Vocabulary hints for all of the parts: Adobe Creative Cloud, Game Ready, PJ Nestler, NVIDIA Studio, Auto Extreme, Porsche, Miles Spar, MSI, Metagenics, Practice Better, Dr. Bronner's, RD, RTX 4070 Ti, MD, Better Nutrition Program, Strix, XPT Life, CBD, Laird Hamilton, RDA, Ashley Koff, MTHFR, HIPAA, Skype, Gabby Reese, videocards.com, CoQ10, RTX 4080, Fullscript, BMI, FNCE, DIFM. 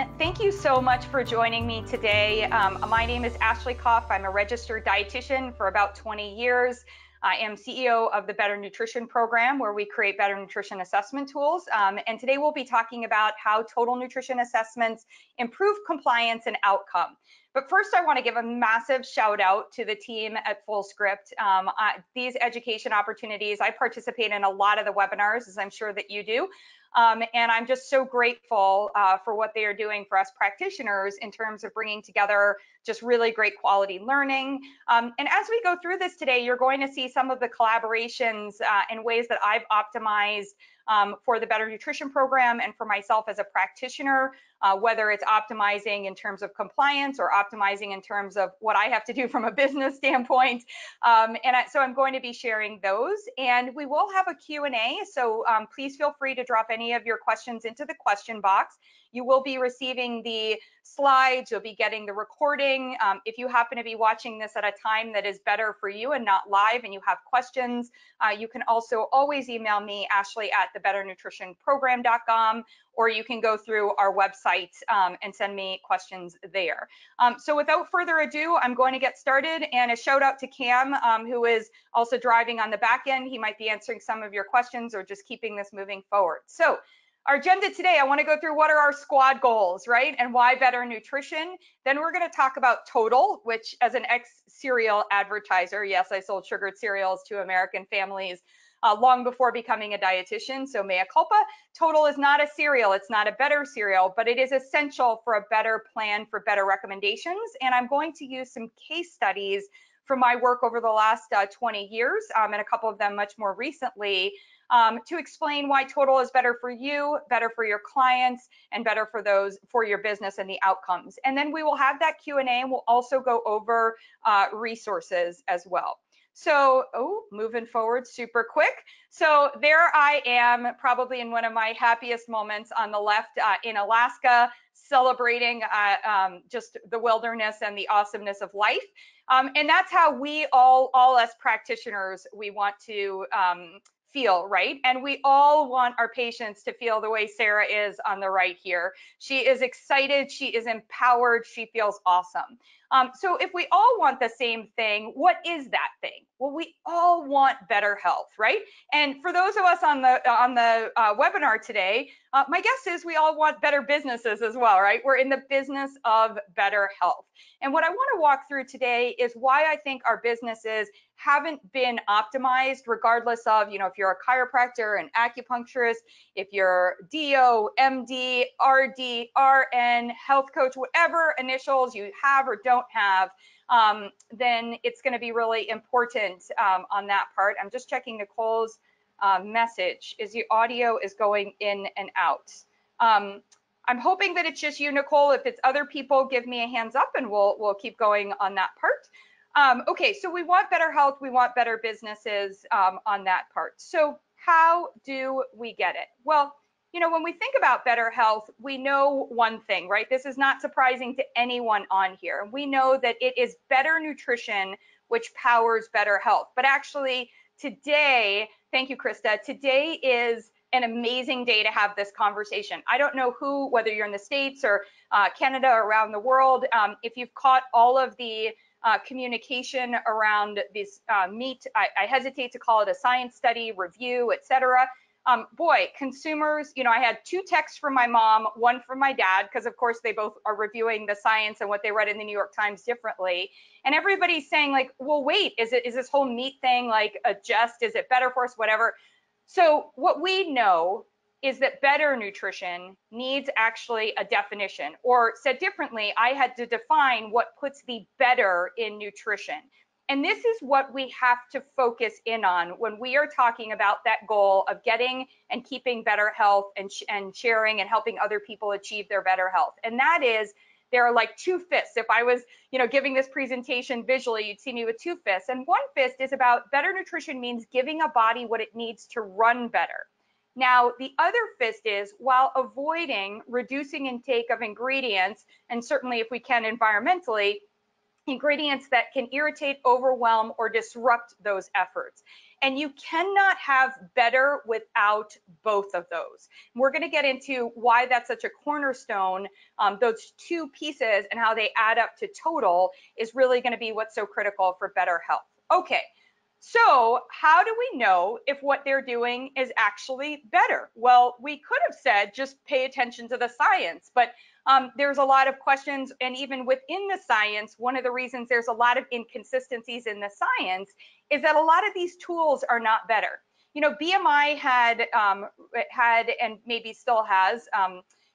everyone. Thank you so much for joining me today. My name is Ashley Koff. I'm a registered dietitian for about 20 years. I am CEO of the Better Nutrition Program, where we create better nutrition assessment tools. And today we'll be talking about how total nutrition assessments improve compliance and outcome. But first, I want to give a massive shout out to the team at Fullscript. These education opportunities, I participate in a lot of the webinars, as I'm sure that you do. And I'm just so grateful for what they are doing for us practitioners in terms of bringing together just really great quality learning. And as we go through this today, you're going to see some of the collaborations and ways that I've optimized for the Better Nutrition Program and for myself as a practitioner, whether it's optimizing in terms of compliance or optimizing in terms of what I have to do from a business standpoint. So I'm going to be sharing those, and we will have a Q&A. So please feel free to drop any of your questions into the question box. You will be receiving the slides, you'll be getting the recording. If you happen to be watching this at a time that is better for you and not live and you have questions, you can also always email me, Ashley at thebetternutritionprogram.com, or you can go through our website and send me questions there. So without further ado, I'm going to get started, and a shout out to Cam, who is also driving on the back end. He might be answering some of your questions or just keeping this moving forward. So our agenda today, I want to go through what are our squad goals, right? And why better nutrition? Then we're going to talk about total, which as an ex-cereal advertiser, yes, I sold sugared cereals to American families long before becoming a dietitian, so mea culpa. Total is not a cereal, it's not a better cereal, but it is essential for a better plan, for better recommendations. And I'm going to use some case studies from my work over the last 20 years, and a couple of them much more recently, to explain why total is better for you, better for your clients, and better for those, for your business and the outcomes. And then we will have that Q&A, and we'll also go over resources as well. So, moving forward super quick. So there I am, probably in one of my happiest moments on the left in Alaska, celebrating just the wilderness and the awesomeness of life. And that's how we all us practitioners, we want to feel, right? And we all want our patients to feel the way Sarah is on the right here. She is excited, she is empowered, she feels awesome. So if we all want the same thing, what is that thing? Well, we all want better health, right? And for those of us on the webinar today, my guess is we all want better businesses as well, right? We're in the business of better health. And what I want to walk through today is why I think our businesses haven't been optimized, regardless of, you know, if you're a chiropractor, an acupuncturist, if you're DO, MD, RD, RN, health coach, whatever initials you have or don't have, then it's going to be really important on that part. I'm just checking Nicole's message. Is the audio is going in and out? I'm hoping that it's just you, Nicole. If it's other people, give me a hands up, and we'll keep going on that part. Okay, so we want better health, we want better businesses on that part. So how do we get it? Well, you know, when we think about better health, we know one thing, right? This is not surprising to anyone on here. We know that it is better nutrition which powers better health. But actually today, thank you, Krista, today is an amazing day to have this conversation. I don't know who, whether you're in the States or Canada or around the world, if you've caught all of the communication around this meat, I hesitate to call it a science study, review, etc. Boy, consumers, you know, I had two texts from my mom, one from my dad, because of course they both are reviewing the science and what they read in the New York Times differently. And everybody's saying like, well, wait, is this whole meat thing like a jest? Is it better for us? Whatever. So what we know is that better nutrition needs actually a definition, or said differently, I had to define what puts the better in nutrition. And this is what we have to focus in on when we are talking about that goal of getting and keeping better health and sharing and helping other people achieve their better health. And that is, there are like two fists. If I was, you know, giving this presentation visually, you'd see me with two fists. And one fist is about better nutrition means giving a body what it needs to run better. Now, the other fist is, while avoiding reducing intake of ingredients, and certainly if we can environmentally, ingredients that can irritate, overwhelm, or disrupt those efforts. And you cannot have better without both of those. We're going to get into why that's such a cornerstone. Those two pieces and how they add up to total is really going to be what's so critical for better health. Okay, so how do we know if what they're doing is actually better? Well, we could have said just pay attention to the science, but there's a lot of questions, and even within the science, one of the reasons there's a lot of inconsistencies in the science is that a lot of these tools are not better. You know, BMI had and maybe still has,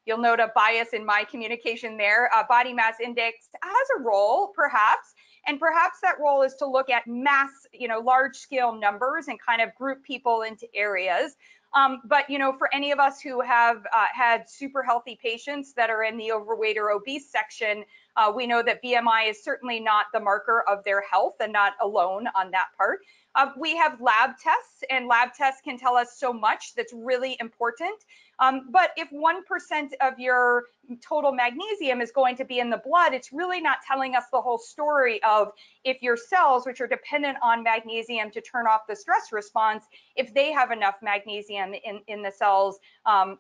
you'll note a bias in my communication there, body mass index has a role perhaps, and perhaps that role is to look at mass, you know, large scale numbers and kind of group people into areas. But, you know, for any of us who have had super healthy patients that are in the overweight or obese section, we know that BMI is certainly not the marker of their health and not alone on that part. We have lab tests, and lab tests can tell us so much that's really important. But if 1% of your total magnesium is going to be in the blood, it's really not telling us the whole story of if your cells, which are dependent on magnesium to turn off the stress response, if they have enough magnesium in the cells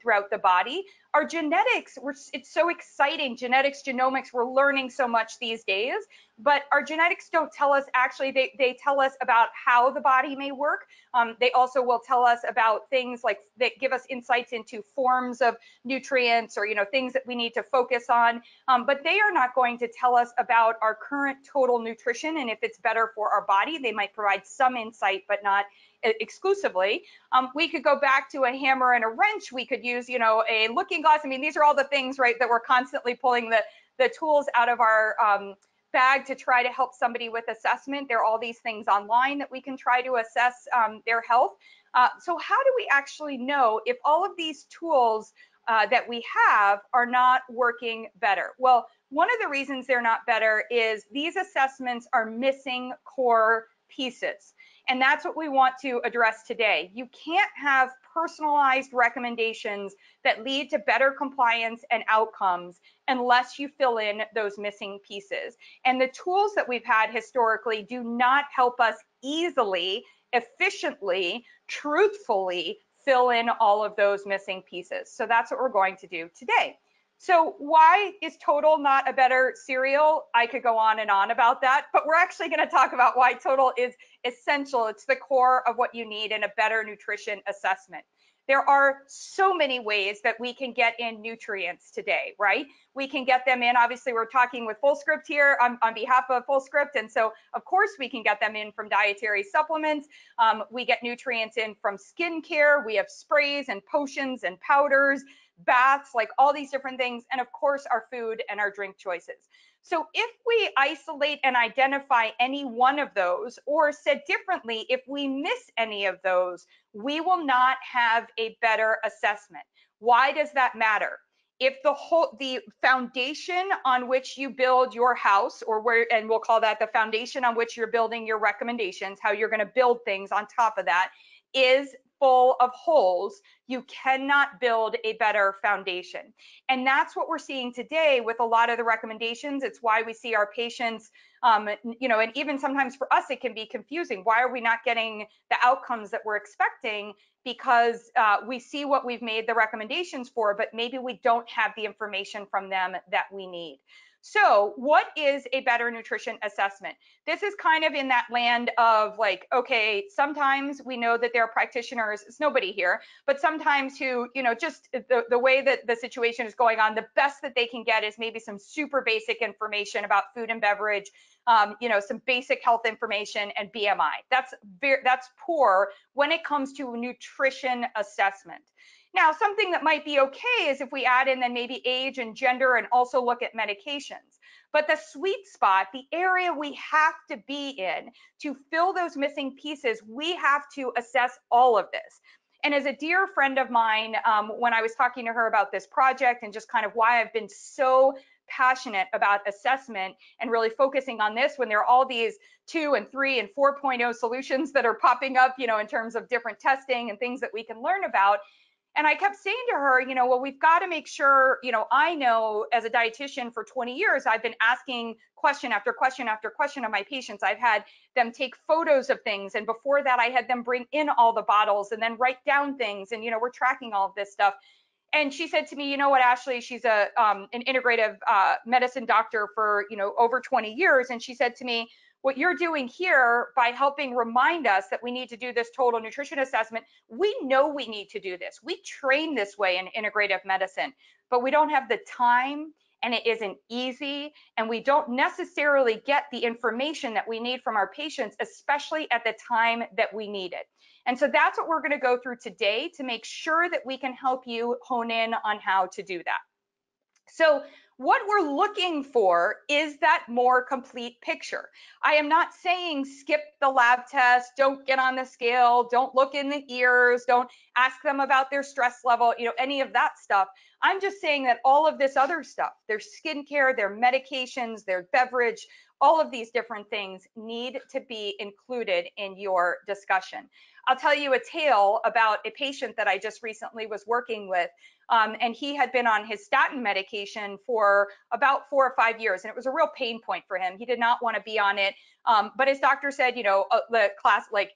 throughout the body. Our genetics, it's so exciting. Genetics, genomics, we're learning so much these days, but our genetics don't tell us, actually, they tell us about how the body may work. They also will tell us about things like that give us insights into forms of nutrients or, you know, things that we need to focus on, but they are not going to tell us about our current total nutrition and if it's better for our body. They might provide some insight, but not exclusively. We could go back to a hammer and a wrench. We could use, you know, a looking glass. I mean, these are all the things, right, that we're constantly pulling the tools out of our bag to try to help somebody with assessment. There are all these things online that we can try to assess their health. So how do we actually know if all of these tools that we have are not working better? Well, one of the reasons they're not better is these assessments are missing core pieces. And that's what we want to address today. You can't have personalized recommendations that lead to better compliance and outcomes unless you fill in those missing pieces. And the tools that we've had historically do not help us easily, efficiently, truthfully fill in all of those missing pieces. So that's what we're going to do today. So why is total not a better cereal? I could go on and on about that, but we're actually going to talk about why total is essential. It's the core of what you need in a better nutrition assessment. There are so many ways that we can get in nutrients today, right? We can get them in. Obviously, we're talking with Fullscript here on behalf of Fullscript. And so, of course, we can get them in from dietary supplements. We get nutrients in from skincare. We have sprays and potions and powders, baths, like all these different things, and of course our food and our drink choices. So if we isolate and identify any one of those, or said differently, if we miss any of those, we will not have a better assessment. Why does that matter? If the foundation on which you build your house, or where, and we'll call that the foundation on which you're building your recommendations, how you're going to build things on top of that, is full of holes, you cannot build a better foundation. And that's what we're seeing today with a lot of the recommendations. It's why we see our patients, you know, and even sometimes for us, it can be confusing. Why are we not getting the outcomes that we're expecting? Because we see what we've made the recommendations for, but maybe we don't have the information from them that we need. So what is a better nutrition assessment? This is kind of in that land of like, okay, sometimes we know that there are practitioners, it's nobody here, but sometimes who, you know, just the way that the situation is going on, the best that they can get is maybe some super basic information about food and beverage, you know, some basic health information and BMI. That's poor when it comes to nutrition assessment. Now, something that might be okay is if we add in then maybe age and gender and also look at medications. But the sweet spot, the area we have to be in to fill those missing pieces, we have to assess all of this. And as a dear friend of mine, when I was talking to her about this project and just kind of why I've been so passionate about assessment and really focusing on this when there are all these 2 and 3 and 4.0 solutions that are popping up, you know, in terms of different testing and things that we can learn about. And I kept saying to her, you know, well, we've got to make sure, you know, I know as a dietitian for 20 years, I've been asking question after question after question of my patients. I've had them take photos of things. And before that, I had them bring in all the bottles and then write down things. And, you know, we're tracking all of this stuff. And she said to me, you know what, Ashley, she's a an integrative medicine doctor for, you know, over 20 years. And she said to me, what you're doing here by helping remind us that we need to do this total nutrition assessment, we know we need to do this. We train this way in integrative medicine, but we don't have the time and it isn't easy. And we don't necessarily get the information that we need from our patients, especially at the time that we need it. And so that's what we're going to go through today to make sure that we can help you hone in on how to do that. So what we're looking for is that more complete picture. I am not saying skip the lab test, don't get on the scale, don't look in the ears, don't ask them about their stress level, you know, any of that stuff. I'm just saying that all of this other stuff, their skincare, their medications, their beverage, all of these different things need to be included in your discussion. I'll tell you a tale about a patient that I just recently was working with, and he had been on his statin medication for about 4 or 5 years, and it was a real pain point for him. He did not want to be on it, but his doctor said, you know, the class, like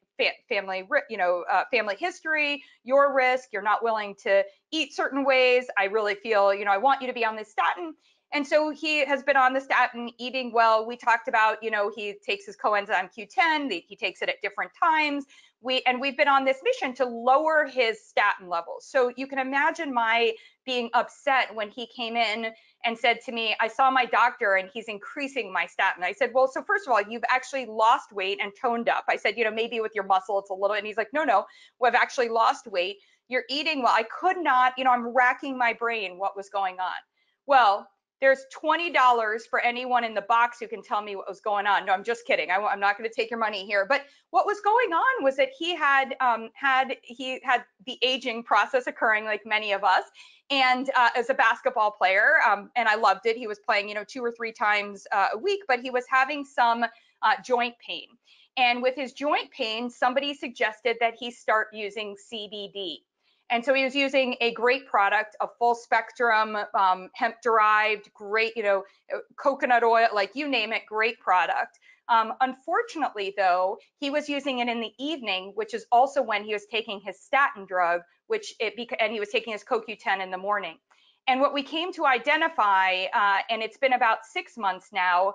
family, you know, family history, your risk, you're not willing to eat certain ways. I really feel, you know, I want you to be on this statin. And so he has been on the statin, eating well. We talked about, you know, he takes his coenzyme Q10, he takes it at different times. We've been on this mission to lower his statin levels. So you can imagine my being upset when he came in and said to me, I saw my doctor and he's increasing my statin. I said, well, so first of all, you've actually lost weight and toned up. I said, you know, maybe with your muscle, it's a little, and he's like, no, we've actually lost weight. You're eating well. I could not, you know, I'm racking my brain what was going on. Well, there's $20 for anyone in the box who can tell me what was going on. No, I'm just kidding. I'm not going to take your money here. But what was going on was that he had had the aging process occurring, like many of us. And as a basketball player, and I loved it. He was playing, you know, 2 or 3 times a week, but he was having some joint pain. And with his joint pain, somebody suggested that he start using CBD. And so he was using a great product, a full spectrum, hemp-derived, great, you know, coconut oil, like you name it, great product. Unfortunately, though, he was using it in the evening, which is also when he was taking his statin drug, and he was taking his CoQ10 in the morning. And what we came to identify, and it's been about 6 months now,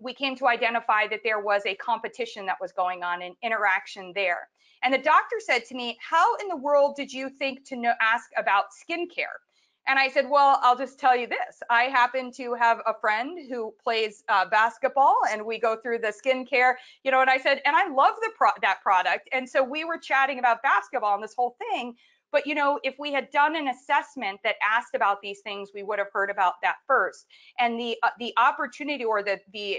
we came to identify that there was a competition that was going on, an interaction there. And the doctor said to me, how in the world did you think to ask about skincare? And I said, well, I'll just tell you this. I happen to have a friend who plays basketball, and we go through the skincare, you know, and I said, and I love that product. And so we were chatting about basketball and this whole thing. But, you know, if we had done an assessment that asked about these things, we would have heard about that first. And the opportunity or the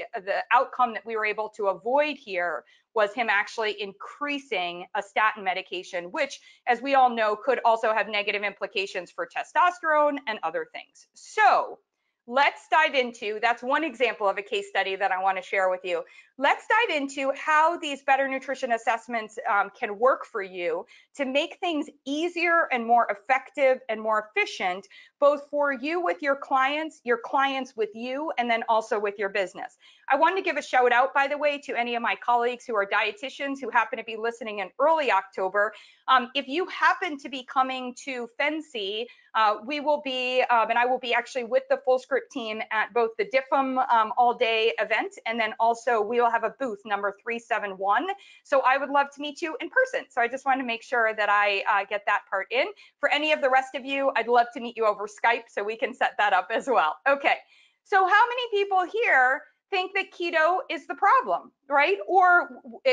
outcome that we were able to avoid here was him actually increasing a statin medication, which, as we all know, could also have negative implications for testosterone and other things. So let's dive into, that's one example of a case study that I want to share with you. Let's dive into how these better nutrition assessments can work for you to make things easier and more effective and more efficient, both for you with your clients with you, and then also with your business. I wanted to give a shout out, by the way, to any of my colleagues who are dietitians who happen to be listening in early October. If you happen to be coming to FNCE, we will be, and I will be actually with the Fullscript team at both the DIFM all day event, and then also we will have a booth number 371. So I would love to meet you in person. So I just wanted to make sure that I get that part in. For any of the rest of you, I'd love to meet you over Skype, so we can set that up as well. Okay, so how many people here think that keto is the problem, right? Or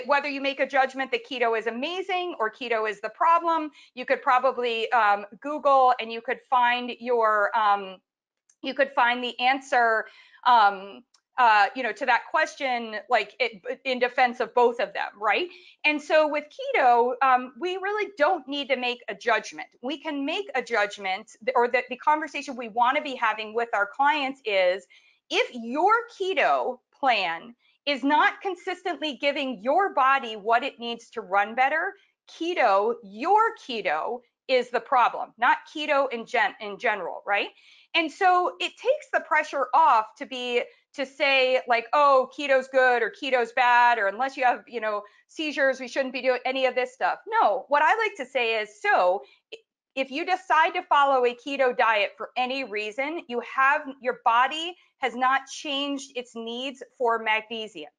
whether you make a judgment that keto is amazing or keto is the problem, you could probably Google and you could find your, you could find the answer, you know, to that question, like in defense of both of them, right? And so with keto, we really don't need to make a judgment. We can make a judgment, or that the conversation we want to be having with our clients is, if your keto plan is not consistently giving your body what it needs to run better, your keto is the problem, not keto in general, right? And so it takes the pressure off to say like, oh, keto's good or keto's bad, or unless you have, you know, seizures, we shouldn't be doing any of this stuff. No, what I like to say is, so if you decide to follow a keto diet for any reason, you have, your body has not changed its needs for magnesium.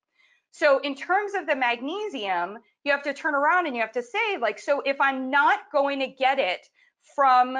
So in terms of the magnesium, you have to turn around and you have to say like, so if I'm not going to get it from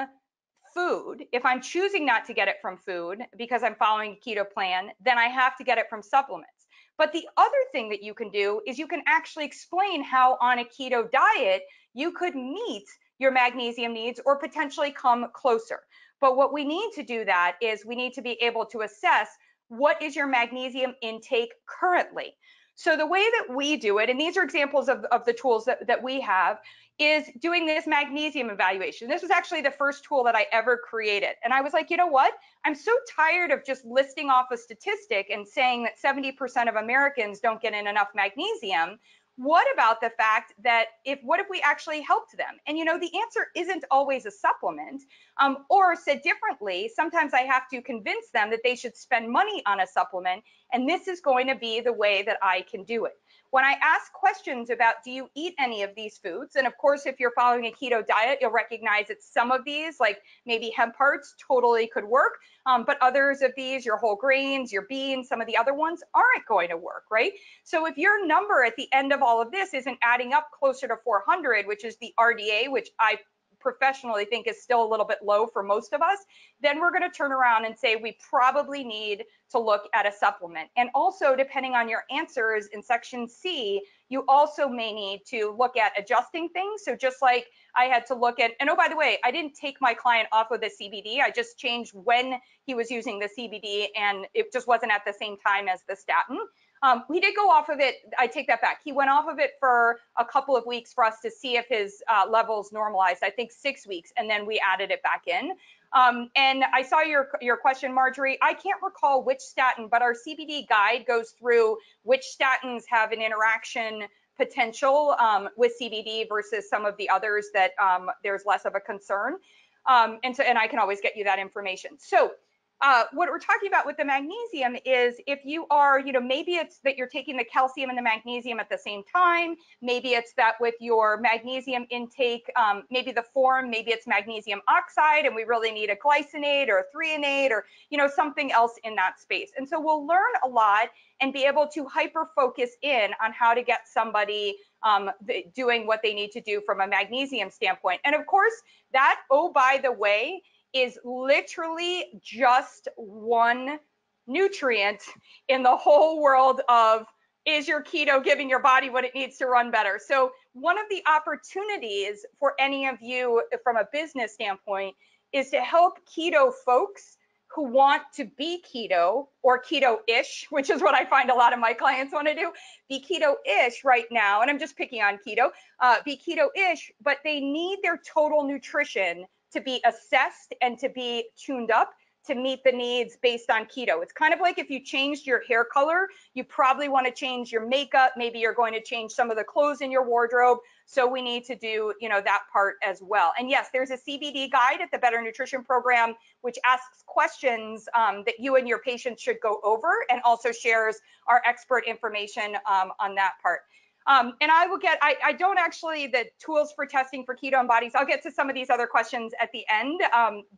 food, if I'm choosing not to get it from food because I'm following a keto plan, then I have to get it from supplements. But the other thing that you can do is you can actually explain how on a keto diet, you could meet your magnesium needs or potentially come closer. But what we need to do that is we need to be able to assess what is your magnesium intake currently. So the way that we do it, and these are examples of the tools that we have, is doing this magnesium evaluation. This was actually the first tool that I ever created. And I was like, you know what? I'm so tired of just listing off a statistic and saying that 70% of Americans don't get in enough magnesium. What about the fact that what if we actually helped them? And you know, the answer isn't always a supplement, or said differently, sometimes I have to convince them that they should spend money on a supplement, and this is going to be the way that I can do it. When I ask questions about, do you eat any of these foods? And of course, if you're following a keto diet, you'll recognize that some of these, like maybe hemp hearts, totally could work, but others of these, your whole grains, your beans, some of the other ones aren't going to work, right? So if your number at the end of all of this isn't adding up closer to 400, which is the RDA, which I professionally think is still a little bit low for most of us, then we're going to turn around and say we probably need to look at a supplement. And also, depending on your answers in section C, you also may need to look at adjusting things. So just like I had to look at, and oh, by the way, I didn't take my client off of the CBD. I just changed when he was using the CBD, and it just wasn't at the same time as the statin. He did go off of it. I take that back. He went off of it for a couple of weeks for us to see if his levels normalized, I think 6 weeks, and then we added it back in. And I saw your question, Marjorie. I can't recall which statin, but our CBD guide goes through which statins have an interaction potential with CBD versus some of the others that there's less of a concern. And I can always get you that information. So what we're talking about with the magnesium is if you are, you know, maybe it's that you're taking the calcium and the magnesium at the same time. Maybe it's that with your magnesium intake, maybe the form, maybe it's magnesium oxide and we really need a glycinate or a threonate or, you know, something else in that space. And so we'll learn a lot and be able to hyper focus in on how to get somebody doing what they need to do from a magnesium standpoint. And of course, that, oh, by the way, is literally just one nutrient in the whole world of, is your keto giving your body what it needs to run better? So one of the opportunities for any of you from a business standpoint is to help keto folks who want to be keto or keto-ish, which is what I find a lot of my clients want to do, be keto-ish right now. And I'm just picking on keto, be keto-ish, but they need their total nutrition to be assessed and to be tuned up to meet the needs based on keto. It's kind of like if you changed your hair color, you probably want to change your makeup. Maybe you're going to change some of the clothes in your wardrobe. So we need to do, you know, that part as well. And yes, there's a CBD guide at the Better Nutrition Program, which asks questions that you and your patients should go over and also shares our expert information on that part. And I will get, I don't actually, the tools for testing for keto and bodies, I'll get to some of these other questions at the end,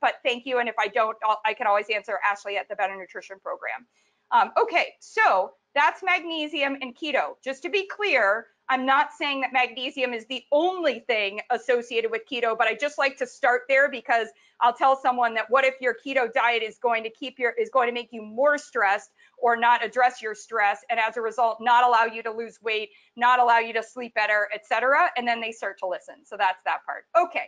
but thank you. And if I don't, I can always answer Ashley at the Better Nutrition Program. Okay, so that's magnesium and keto. Just to be clear, I'm not saying that magnesium is the only thing associated with keto, but I just like to start there because I'll tell someone that what if your keto diet is going to make you more stressed or not address your stress, and as a result, not allow you to lose weight, not allow you to sleep better, etc. And then they start to listen. So that's that part. Okay.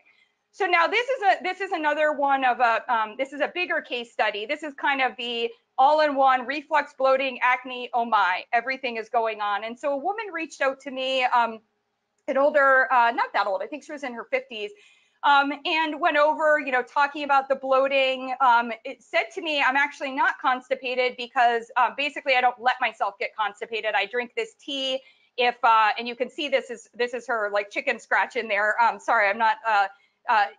So now this is another one of a this is a bigger case study. This is kind of the all-in-one reflux, bloating, acne. Oh my, everything is going on. And so a woman reached out to me, an older, not that old, I think she was in her 50s, and went over, you know, talking about the bloating. It said to me, I'm actually not constipated because basically I don't let myself get constipated. I drink this tea. If and you can see this is her like chicken scratch in there. Sorry, I'm not.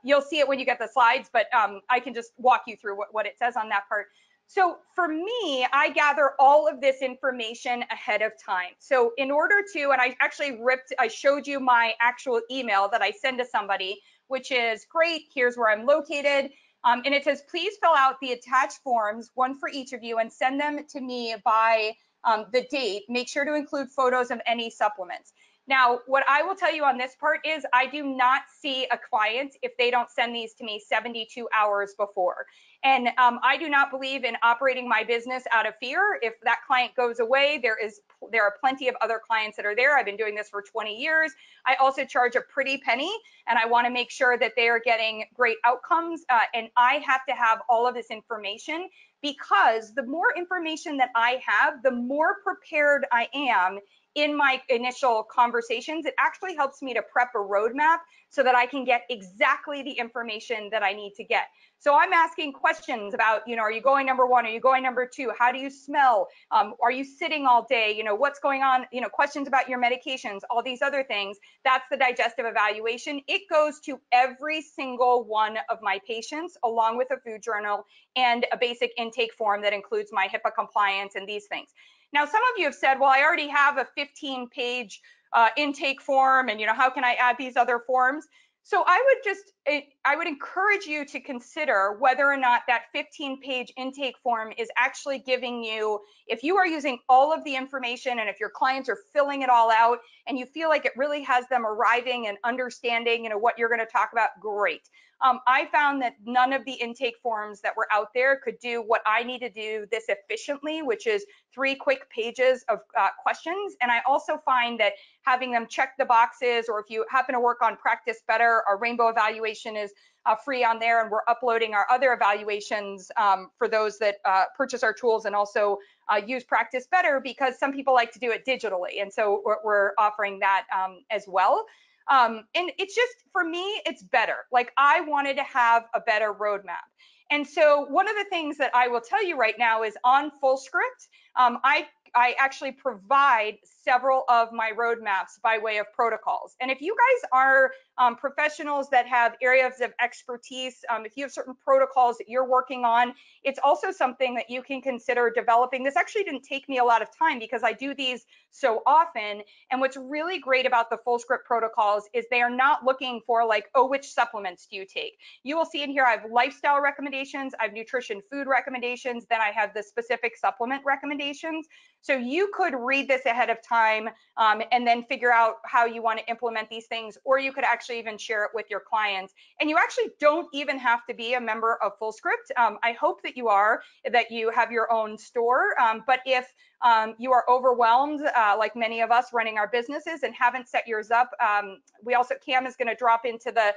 You'll see it when you get the slides, but I can just walk you through what it says on that part. So for me, I gather all of this information ahead of time. So in order to, and I actually I showed you my actual email that I send to somebody, which is great, here's where I'm located. And it says, please fill out the attached forms, one for each of you, and send them to me by the date. Make sure to include photos of any supplements. Now, what I will tell you on this part is I do not see a client if they don't send these to me 72 hours before. And I do not believe in operating my business out of fear. If that client goes away, there are plenty of other clients that are there. I've been doing this for 20 years. I also charge a pretty penny, and I want to make sure that they are getting great outcomes. And I have to have all of this information, because the more information that I have, the more prepared I am in my initial conversations. It actually helps me to prep a roadmap so that I can get exactly the information that I need to get. So I'm asking questions about, you know, are you going number one? Are you going number two? How do you smell? Are you sitting all day? You know, what's going on? You know, questions about your medications, all these other things. That's the digestive evaluation. It goes to every single one of my patients, along with a food journal and a basic intake form that includes my HIPAA compliance and these things. Now, some of you have said, well, I already have a 15-page intake form, and, you know, how can I add these other forms? So I would encourage you to consider whether or not that 15-page intake form is actually giving you, if you are using all of the information and if your clients are filling it all out and you feel like it really has them arriving and understanding, you know, what you're going to talk about, great. I found that none of the intake forms that were out there could do what I need to do this efficiently, which is 3 quick pages of questions. And I also find that having them check the boxes, or if you happen to work on Practice Better, our rainbow evaluation is free on there, and we're uploading our other evaluations for those that purchase our tools and also use Practice Better, because some people like to do it digitally. And so we're offering that as well. And it's just, for me, it's better. Like, I wanted to have a better roadmap. And so one of the things that I will tell you right now is on Fullscript, I actually provide several of my roadmaps by way of protocols. And if you guys are professionals that have areas of expertise, if you have certain protocols that you're working on, it's also something that you can consider developing. This actually didn't take me a lot of time because I do these so often. And what's really great about the Fullscript protocols is they are not looking for like, oh, which supplements do you take? You will see in here I have lifestyle recommendations, I have nutrition food recommendations, then I have the specific supplement recommendations. So you could read this ahead of time and then figure out how you want to implement these things, or you could actually even share it with your clients. And you actually don't even have to be a member of Fullscript. I hope that you are, that you have your own store. But if you are overwhelmed, like many of us running our businesses, and haven't set yours up, we also, Cam is going to drop into the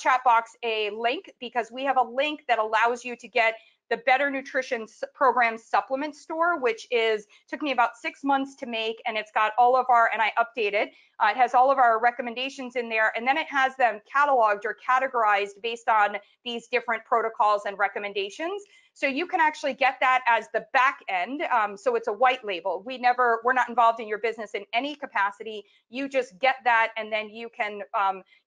chat box a link, because we have a link that allows you to get the Better Nutrition Program supplement store, which is, took me about 6 months to make, and it's got all of our, and I updated, it has all of our recommendations in there, and then it has them cataloged or categorized based on these different protocols and recommendations. So you can actually get that as the back end. So it's a white label. We're not involved in your business in any capacity. You just get that, and then you can,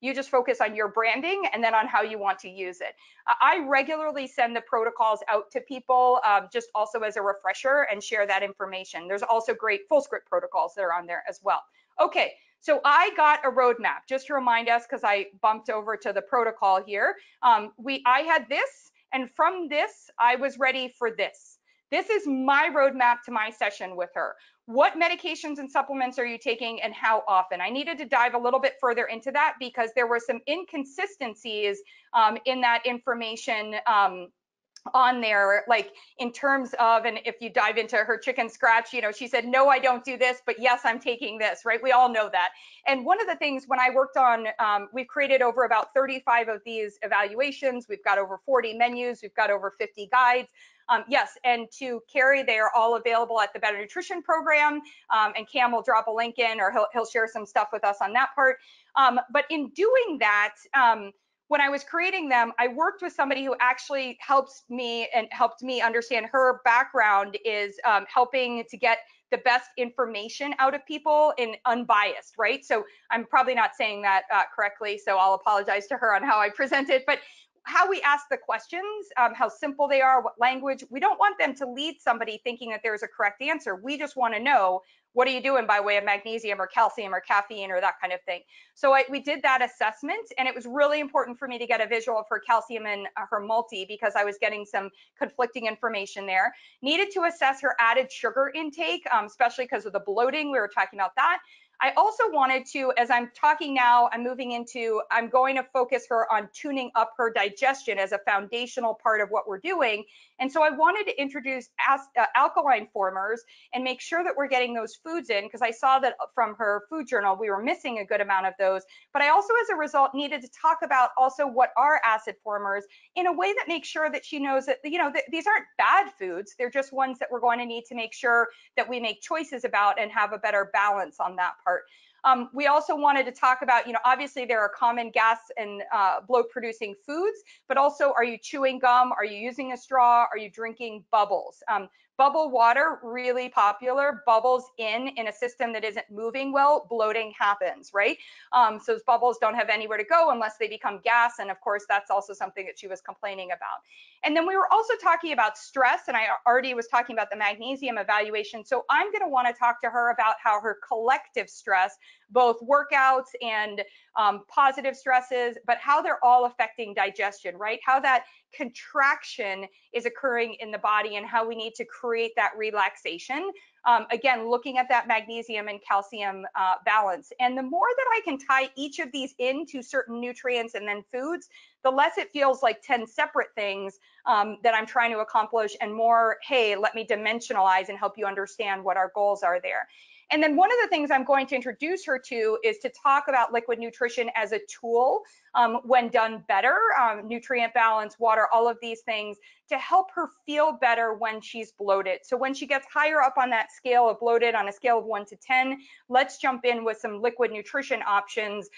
you just focus on your branding and then on how you want to use it. I regularly send the protocols out to people just also as a refresher and share that information. There's also great Fullscript protocols that are on there as well. Okay. So I got a roadmap, just to remind us, because I bumped over to the protocol here. I had this, and from this, I was ready for this. This is my roadmap to my session with her. What medications and supplements are you taking, and how often? I needed to dive a little bit further into that because there were some inconsistencies in that information on there, like in terms of, and if you dive into her chicken scratch, you know, she said, no, I don't do this, but yes, I'm taking this, right? We all know that. And one of the things when I worked on, we've created over about 35 of these evaluations. We've got over 40 menus. We've got over 50 guides. Yes, and to Carrie, they are all available at the Better Nutrition Program, and Cam will drop a link in, or he'll share some stuff with us on that part. But in doing that, when I was creating them, I worked with somebody who actually helped me understand. Her background is helping to get the best information out of people in unbiased, right? So I'm probably not saying that correctly, so I'll apologize to her on how I present it, but how we ask the questions, how simple they are, what language. We don't want them to lead somebody thinking that there's a correct answer. We just want to know, what are you doing by way of magnesium or calcium or caffeine or that kind of thing? So we did that assessment, and it was really important for me to get a visual of her calcium and her multi, because I was getting some conflicting information there. Needed to assess her added sugar intake, especially because of the bloating. We were talking about that. I also wanted to, as I'm talking now, I'm going to focus her on tuning up her digestion as a foundational part of what we're doing. And so I wanted to introduce alkaline formers and make sure that we're getting those foods in, because I saw that from her food journal, we were missing a good amount of those. But I also, as a result, needed to talk about also what are acid formers in a way that makes sure that she knows that, you know, that these aren't bad foods. They're just ones that we're going to need to make sure that we make choices about and have a better balance on that part. We also wanted to talk about, you know, obviously there are common gas and bloat producing foods, but also, are you chewing gum? Are you using a straw? Are you drinking bubbles? Bubble water, really popular. Bubbles in a system that isn't moving well, bloating happens, right? So those bubbles don't have anywhere to go unless they become gas. And of course, that's also something that she was complaining about. And then we were also talking about stress, and I already was talking about the magnesium evaluation. So I'm going to want to talk to her about how her collective stress, both workouts and positive stresses, but how they're all affecting digestion, right? How that contraction is occurring in the body and how we need to create that relaxation. Again, looking at that magnesium and calcium balance. And the more that I can tie each of these into certain nutrients and then foods, the less it feels like 10 separate things that I'm trying to accomplish, and more, hey, let me dimensionalize and help you understand what our goals are there. And then one of the things I'm going to introduce her to is to talk about liquid nutrition as a tool when done better, nutrient balance, water, all of these things to help her feel better when she's bloated. So when she gets higher up on that scale of bloated, on a scale of 1 to 10, let's jump in with some liquid nutrition options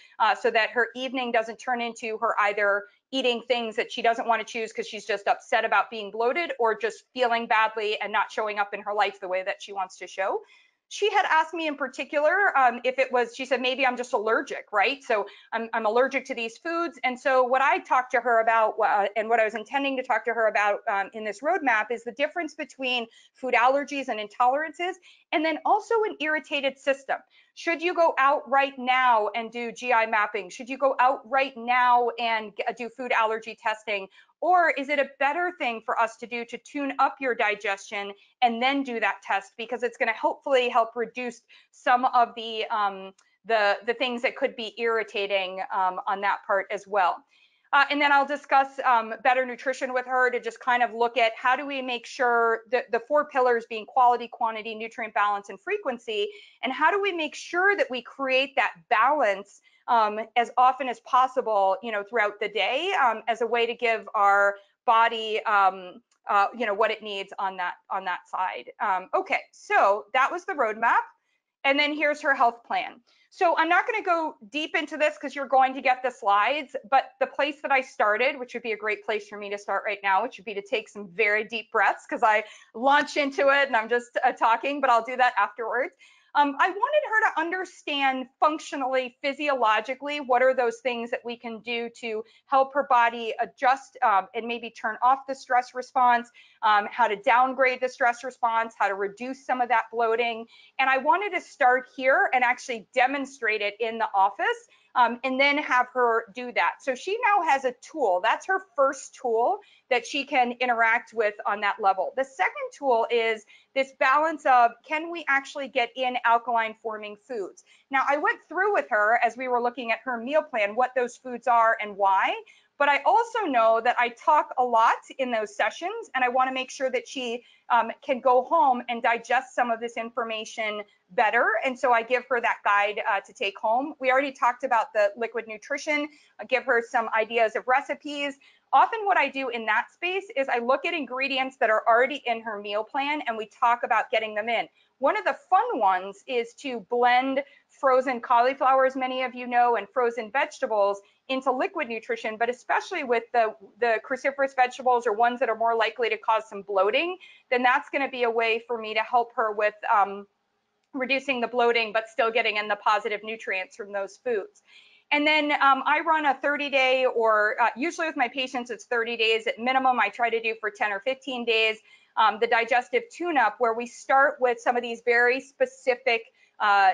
so that her evening doesn't turn into her either eating things that she doesn't want to choose because she's just upset about being bloated, or just feeling badly and not showing up in her life the way that she wants to show. She had asked me in particular if it was, she said, maybe I'm just allergic, right? So I'm allergic to these foods. And so what I talked to her about and what I was intending to talk to her about in this roadmap is the difference between food allergies and intolerances, and then also an irritated system. Should you go out right now and do GI mapping? Should you go out right now and do food allergy testing? Or is it a better thing for us to do to tune up your digestion and then do that test, because it's going to hopefully help reduce some of the things that could be irritating on that part as well. And then I'll discuss better nutrition with her to just kind of look at how do we make sure that the 4 pillars being quality, quantity, nutrient balance, and frequency, and how do we make sure that we create that balance as often as possible, you know, throughout the day as a way to give our body, you know, what it needs on that side. Okay, so that was the roadmap. And then here's her health plan. So I'm not going to go deep into this because you're going to get the slides, but the place that I started, which would be a great place for me to start right now, which would be to take some very deep breaths, because I launch into it and I'm just talking, but I'll do that afterwards. I wanted her to understand functionally, physiologically, what are those things that we can do to help her body adjust and maybe turn off the stress response, how to downgrade the stress response, how to reduce some of that bloating. And I wanted to start here and actually demonstrate it in the office and then have her do that. So she now has a tool. That's her first tool that she can interact with on that level. The second tool is this balance of, can we actually get in alkaline forming foods? Now, I went through with her as we were looking at her meal plan, what those foods are and why, but I also know that I talk a lot in those sessions, and I want to make sure that she can go home and digest some of this information better. And so I give her that guide to take home. We already talked about the liquid nutrition. I give her some ideas of recipes. often what I do in that space is I look at ingredients that are already in her meal plan and we talk about getting them in. One of the fun ones is to blend frozen cauliflower, as many of you know, and frozen vegetables into liquid nutrition, but especially with the cruciferous vegetables or ones that are more likely to cause some bloating, then that's going to be a way for me to help her with reducing the bloating, but still getting in the positive nutrients from those foods. And then I run a 30-day or usually with my patients, it's 30 days at minimum. I try to do for 10 or 15 days, the digestive tune-up, where we start with some of these very specific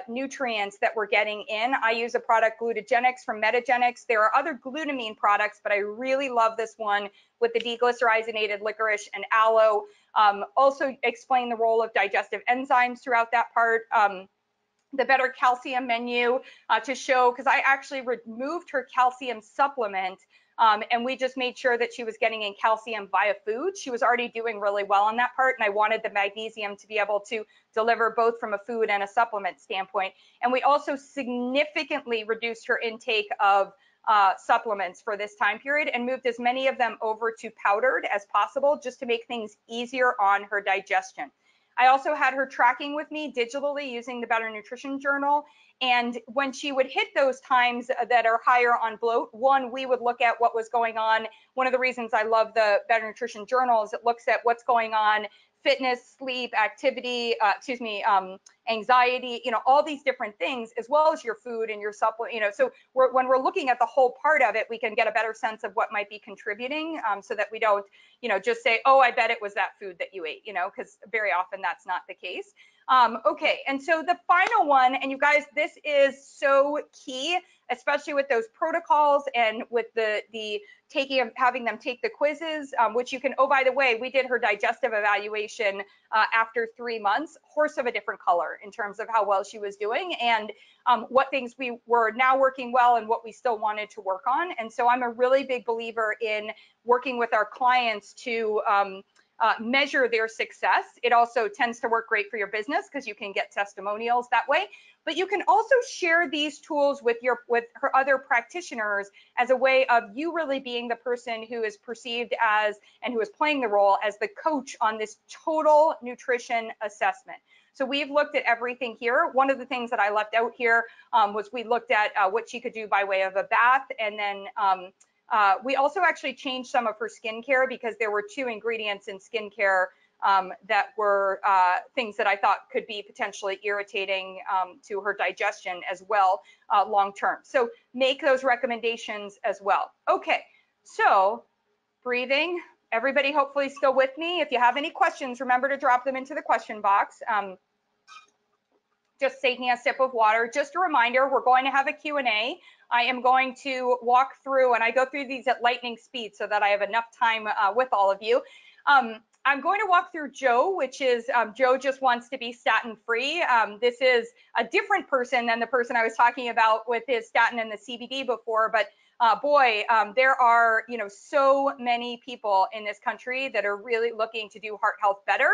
nutrients that we're getting in. I use a product, Glutagenics from Metagenics. There are other glutamine products, but I really love this one with the deglycerinated licorice and aloe. Also explain the role of digestive enzymes throughout that part. The Better Calcium menu to show, because I actually removed her calcium supplement and we just made sure that she was getting in calcium via food. She was already doing really well on that part, and I wanted the magnesium to be able to deliver both from a food and a supplement standpoint. And we also significantly reduced her intake of supplements for this time period and moved as many of them over to powdered as possible, just to make things easier on her digestion. I also had her tracking with me digitally using the Better Nutrition Journal. And when she would hit those times that are higher on bloat, one, we would look at what was going on. One of the reasons I love the Better Nutrition Journal is it looks at what's going on, fitness, sleep, activity, anxiety, all these different things, as well as your food and your supplement, So when we're looking at the whole part of it, we can get a better sense of what might be contributing so that we don't, just say, oh, I bet it was that food that you ate, because very often that's not the case. Okay, and so the final one, and you guys, this is so key, especially with those protocols and with the taking of having them take the quizzes, which you can, oh, by the way, we did her digestive evaluation after 3 months, horse of a different color in terms of how well she was doing and what things we were now working well and what we still wanted to work on. And so I'm a really big believer in working with our clients to measure their success. It also tends to work great for your business because you can get testimonials that way. But you can also share these tools with her other practitioners as a way of you really being the person who is perceived as and who is playing the role as the coach on this total nutrition assessment. So we've looked at everything here. One of the things that I left out here was we looked at what she could do by way of a bath, and then we also actually changed some of her skincare because there were two ingredients in skincare that were things that I thought could be potentially irritating to her digestion as well long term. So make those recommendations as well. Okay, so breathing. Everybody hopefully still with me. If you have any questions, remember to drop them into the question box. Just taking a sip of water. Just a reminder, we're going to have a Q&A. I am going to walk through, and I go through these at lightning speed so that I have enough time with all of you. I'm going to walk through Joe, which is Joe just wants to be statin free. This is a different person than the person I was talking about with his statin and the CBD before, but boy, there are so many people in this country that are really looking to do heart health better.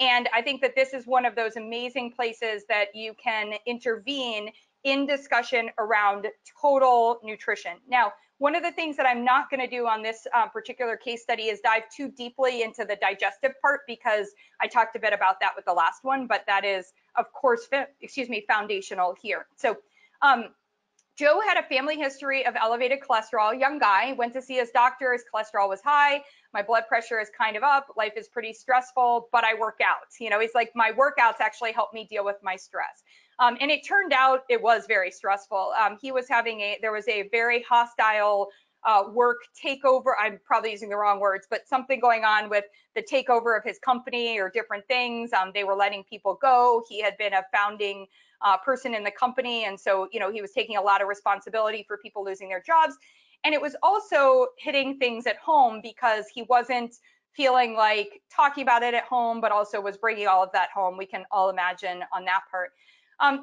And I think that this is one of those amazing places that you can intervene in discussion around total nutrition. Now, one of the things that I'm not going to do on this particular case study is dive too deeply into the digestive part, because I talked a bit about that with the last one, but that is, of course, foundational here. So Joe had a family history of elevated cholesterol, young guy, went to see his doctor, his cholesterol was high, my blood pressure is kind of up, life is pretty stressful, but I work out. He's like, my workouts actually help me deal with my stress. And it turned out it was very stressful. He was having there was a very hostile work takeover. I'm probably using the wrong words, but something going on with the takeover of his company or different things. They were letting people go. He had been a founding person in the company. And so, he was taking a lot of responsibility for people losing their jobs. And it was also hitting things at home because he wasn't feeling like talking about it at home, but also was bringing all of that home. We can all imagine on that part.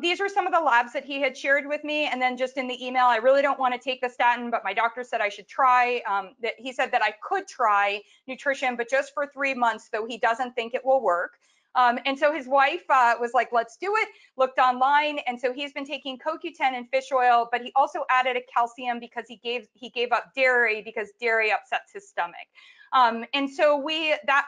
These were some of the labs that he had shared with me. And then just in the email, I really don't want to take the statin, but my doctor said I should try. That he said that I could try nutrition, but just for 3 months, though he doesn't think it will work. And so his wife was like, let's do it, looked online. And so he's been taking CoQ10 and fish oil, but he also added a calcium because he gave up dairy because dairy upsets his stomach. And so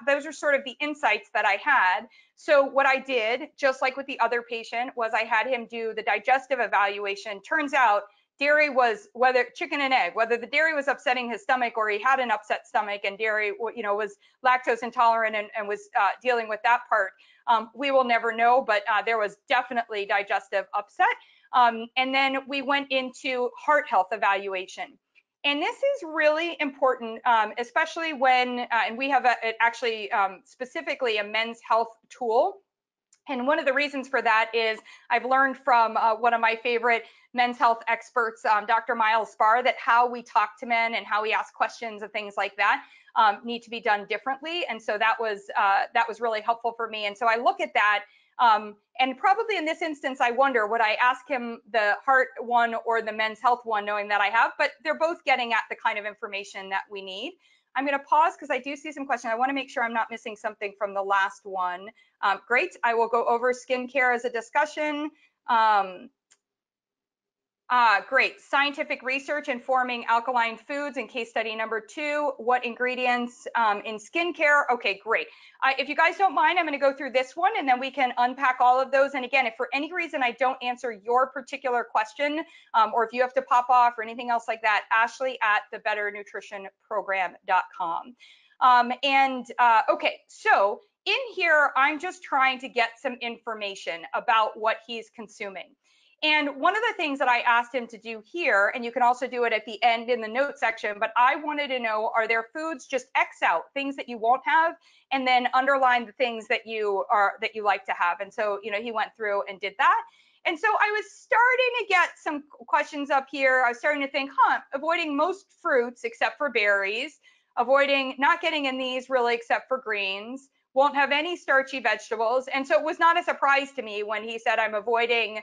those are sort of the insights that I had. So what I did, just like with the other patient, was I had him do the digestive evaluation. Turns out dairy was, whether chicken and egg, whether the dairy was upsetting his stomach or he had an upset stomach and dairy, you know, was lactose intolerant and was dealing with that part. We will never know, but there was definitely digestive upset. And then we went into heart health evaluation. And this is really important, especially when, and we have actually specifically a men's health tool. And one of the reasons for that is I've learned from one of my favorite men's health experts, Dr. Miles Spar, that how we talk to men and how we ask questions and things like that need to be done differently. And so that was really helpful for me. And so I look at that. And probably in this instance, I wonder, would I ask him the heart one or the men's health one, knowing that I have, but they're both getting at the kind of information that we need. I'm going to pause because I do see some questions. I want to make sure I'm not missing something from the last one. Great. I will go over skincare as a discussion. Great. Scientific research informing alkaline foods in case study number 2. What ingredients in skincare? Okay, great. If you guys don't mind, I'm going to go through this one and then we can unpack all of those. And again, if for any reason I don't answer your particular question, or if you have to pop off or anything else like that, Ashley@thebetternutritionprogram.com. Okay, so in here, I'm just trying to get some information about what he's consuming. And one of the things that I asked him to do here, and you can also do it at the end in the notes section, but I wanted to know, are there foods, just X out things that you won't have, and then underline the things that you like to have. And so, you know, he went through and did that. And so I was starting to get some questions up here. I was starting to think, avoiding most fruits except for berries, avoiding, not getting in these really except for greens, won't have any starchy vegetables. And so it was not a surprise to me when he said, I'm avoiding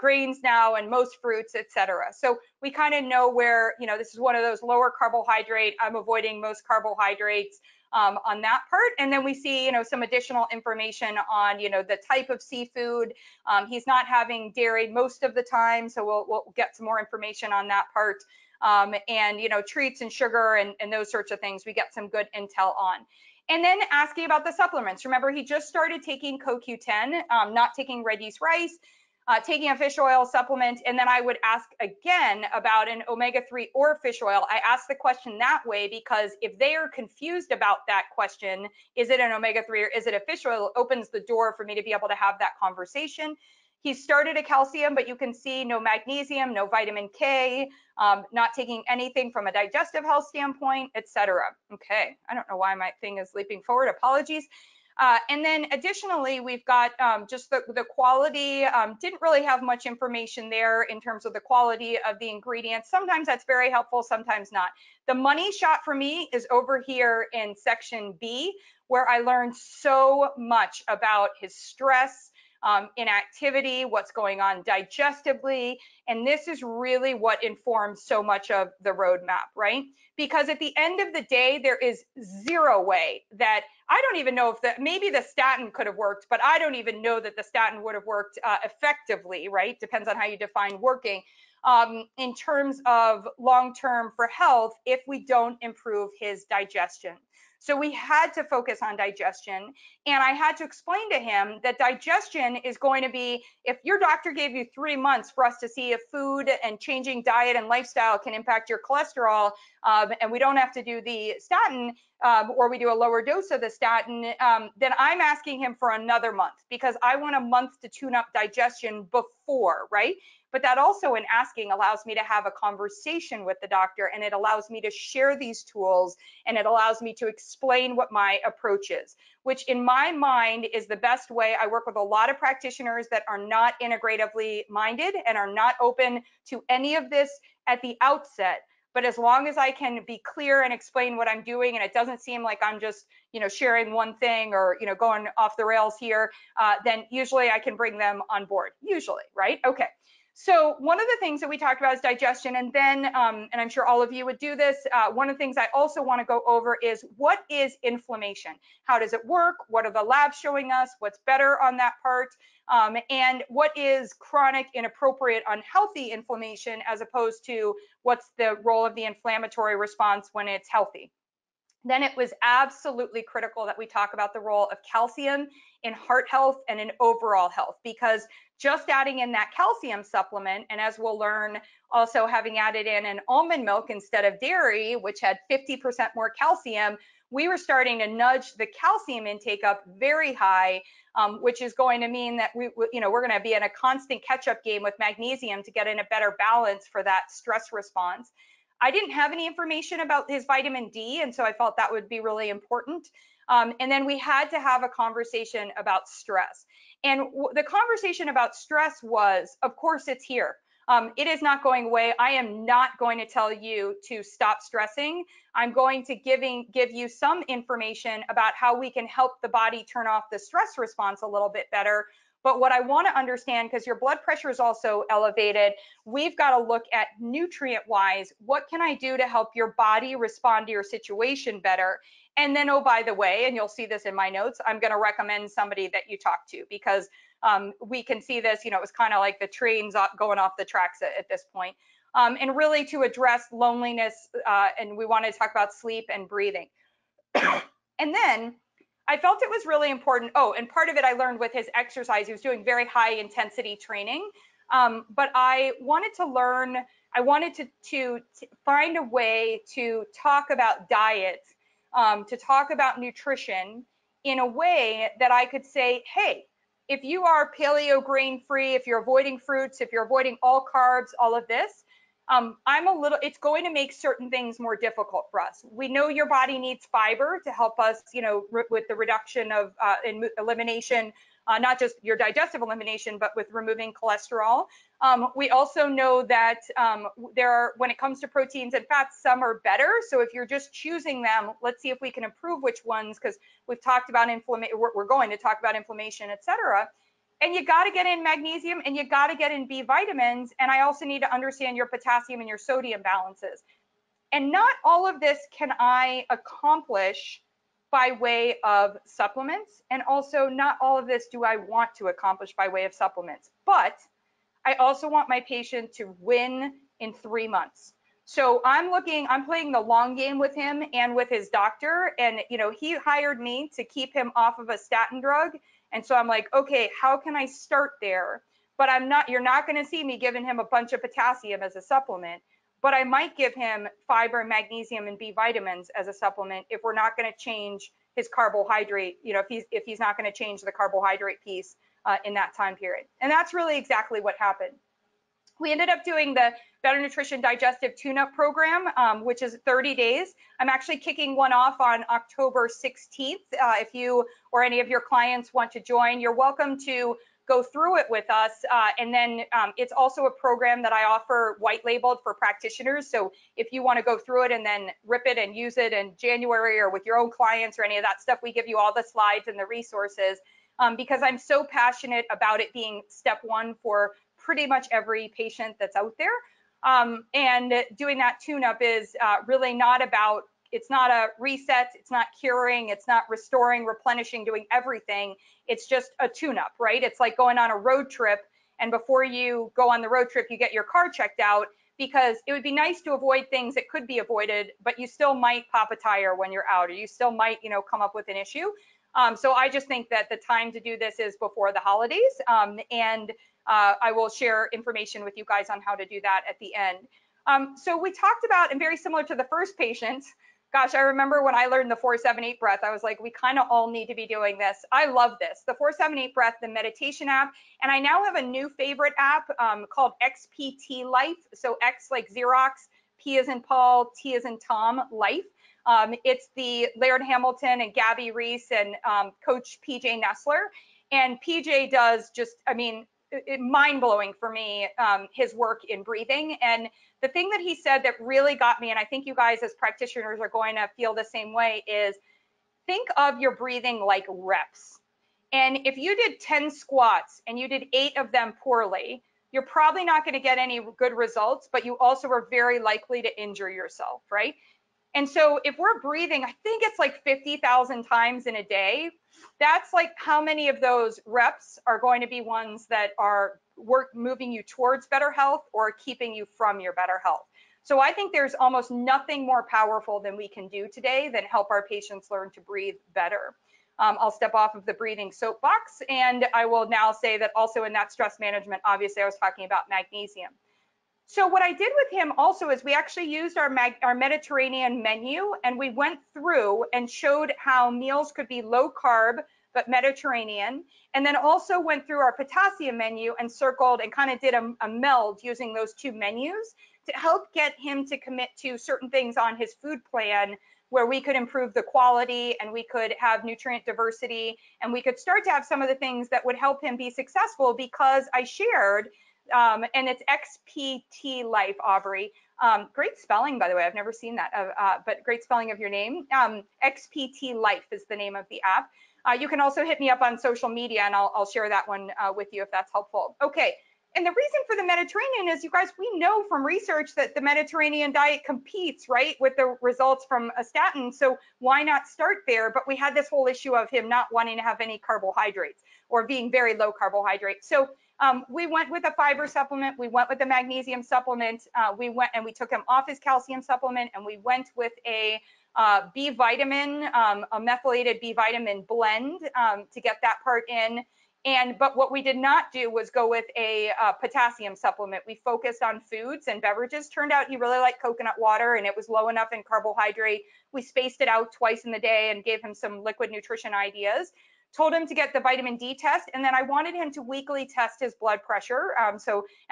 grains now and most fruits, etc. So we kind of know where, you know, this is one of those lower carbohydrate, I'm avoiding most carbohydrates on that part. And then we see, you know, some additional information on, you know, the type of seafood. He's not having dairy most of the time. So we'll get some more information on that part. And, you know, treats and sugar and those sorts of things, we get some good intel on. And then asking about the supplements. Remember, he just started taking CoQ10, not taking red yeast rice, taking a fish oil supplement. And then I would ask again about an omega-3 or fish oil. I asked the question that way because if they are confused about that question, is it an omega-3 or is it a fish oil, it opens the door for me to be able to have that conversation. He started a calcium, but you can see no magnesium, no vitamin K, not taking anything from a digestive health standpoint, etc. Okay, I don't know why my thing is leaping forward, apologies. And then additionally, we've got just the quality, didn't really have much information there in terms of the quality of the ingredients. Sometimes that's very helpful, sometimes not. The money shot for me is over here in section B, where I learned so much about his stress, inactivity, what's going on digestively, and this is really what informs so much of the roadmap, right? Because at the end of the day, there is zero way that, I don't even know if maybe the statin could have worked, but I don't even know that the statin would have worked effectively, right? Depends on how you define working in terms of long-term for health if we don't improve his digestion. So we had to focus on digestion, and I had to explain to him that digestion is going to be, if your doctor gave you 3 months for us to see if food and changing diet and lifestyle can impact your cholesterol, and we don't have to do the statin, or we do a lower dose of the statin, then I'm asking him for another month because I want a month to tune up digestion before, right? But that also in asking allows me to have a conversation with the doctor, and it allows me to share these tools, and it allows me to explain what my approach is, which in my mind is the best way. I work with a lot of practitioners that are not integratively minded and are not open to any of this at the outset. But as long as I can be clear and explain what I'm doing, and it doesn't seem like I'm just, you know, sharing one thing or, you know, going off the rails here, then usually I can bring them on board, usually, right? Okay. So one of the things that we talked about is digestion, and then, and I'm sure all of you would do this, one of the things I also want to go over is what is inflammation? How does it work? What are the labs showing us? What's better on that part? And what is chronic, inappropriate, unhealthy inflammation as opposed to what's the role of the inflammatory response when it's healthy? Then it was absolutely critical that we talk about the role of calcium in heart health and in overall health, because just adding in that calcium supplement, and as we'll learn, also having added in an almond milk instead of dairy, which had 50% more calcium, we were starting to nudge the calcium intake up very high, which is going to mean that we're going to be in a constant catch-up game with magnesium to get in a better balance for that stress response. I didn't have any information about his vitamin D, and so I felt that would be really important. And then we had to have a conversation about stress. And the conversation about stress was, of course, it's here. It is not going away. I am not going to tell you to stop stressing. I'm going to give you some information about how we can help the body turn off the stress response a little bit better. But what I want to understand, because your blood pressure is also elevated, we've got to look at nutrient-wise, what can I do to help your body respond to your situation better? And then, oh, by the way, and you'll see this in my notes, I'm going to recommend somebody that you talk to, because we can see this, it was kind of like the trains going off the tracks at this point. And really to address loneliness, and we wanted to talk about sleep and breathing. And then I felt it was really important. Oh, and part of it I learned with his exercise. He was doing very high intensity training, but I wanted to learn, I wanted to find a way to talk about diet, to talk about nutrition in a way that I could say, hey, if you are paleo grain free, if you're avoiding fruits, if you're avoiding all carbs, all of this, it's going to make certain things more difficult for us. We know your body needs fiber to help us, with the reduction of elimination, not just your digestive elimination, but with removing cholesterol. We also know that when it comes to proteins and fats, some are better. So if you're just choosing them, let's see if we can improve which ones, because we've talked about inflammation, we're going to talk about inflammation, et cetera. And you got to get in magnesium and you got to get in B vitamins. And I also need to understand your potassium and your sodium balances. And not all of this can I accomplish by way of supplements. And also not all of this do I want to accomplish by way of supplements. But I also want my patient to win in 3 months. So I'm playing the long game with him and with his doctor. And, he hired me to keep him off of a statin drug. And so I'm like, okay, how can I start there? But you're not going to see me giving him a bunch of potassium as a supplement, but I might give him fiber, magnesium, and B vitamins as a supplement if we're not going to change his carbohydrate, if he's not going to change the carbohydrate piece in that time period. And that's really exactly what happened. We ended up doing the Better Nutrition Digestive Tune-Up Program, which is 30 days. I'm actually kicking one off on October 16th. If you or any of your clients want to join, you're welcome to go through it with us. And then it's also a program that I offer white labeled for practitioners. So if you want to go through it and then rip it and use it in January or with your own clients or any of that stuff, we give you all the slides and the resources because I'm so passionate about it being step one for pretty much every patient that's out there. And doing that tune-up is really not about, it's not a reset, it's not curing, it's not restoring, replenishing, doing everything. It's just a tune-up, right? It's like going on a road trip, and before you go on the road trip, you get your car checked out, because it would be nice to avoid things that could be avoided, but you still might pop a tire when you're out, or you still might, come up with an issue. So I just think that the time to do this is before the holidays, and I will share information with you guys on how to do that at the end. So we talked about, and very similar to the first patient, gosh, I remember when I learned the 478 breath, I was like, we kind of all need to be doing this. I love this, the 478 breath, the meditation app, and I now have a new favorite app called XPT Life. So X like Xerox, P as in Paul, T as in Tom, Life. It's the Laird Hamilton and Gabby Reese and Coach PJ Nestler. And PJ does just, mind-blowing for me, his work in breathing. And the thing that he said that really got me, and I think you guys as practitioners are going to feel the same way, is think of your breathing like reps. And if you did 10 squats and you did 8 of them poorly, you're probably not going to get any good results, but you also are very likely to injure yourself, right? And so if we're breathing, I think it's like 50,000 times in a day, that's like how many of those reps are going to be ones that are moving you towards better health or keeping you from your better health. So I think there's almost nothing more powerful than we can do today than help our patients learn to breathe better. I'll step off of the breathing soapbox, and I will now say that also in that stress management, obviously I was talking about magnesium. So what I did with him also is we actually used our Mediterranean menu, and we went through and showed how meals could be low carb, but Mediterranean, and then also went through our potassium menu and circled and kind of did a meld using those two menus to help get him to commit to certain things on his food plan where we could improve the quality and we could have nutrient diversity and we could start to have some of the things that would help him be successful, because I shared and it's XPT Life, Aubrey. Great spelling, by the way. I've never seen that, but great spelling of your name. XPT Life is the name of the app. You can also hit me up on social media, and I'll share that one with you if that's helpful. Okay, and the reason for the Mediterranean is, you guys, we know from research that the Mediterranean diet competes, right, with the results from a statin, so why not start there? But we had this whole issue of him not wanting to have any carbohydrates or being very low carbohydrate. So we went with a fiber supplement, we went with a magnesium supplement, we went and we took him off his calcium supplement, and we went with a B vitamin, a methylated B vitamin blend to get that part in. But what we did not do was go with a potassium supplement. We focused on foods and beverages. Turned out he really liked coconut water, and it was low enough in carbohydrate. We spaced it out twice in the day and gave him some liquid nutrition ideas. Told him to get the vitamin D test, and then I wanted him to weekly test his blood pressure. And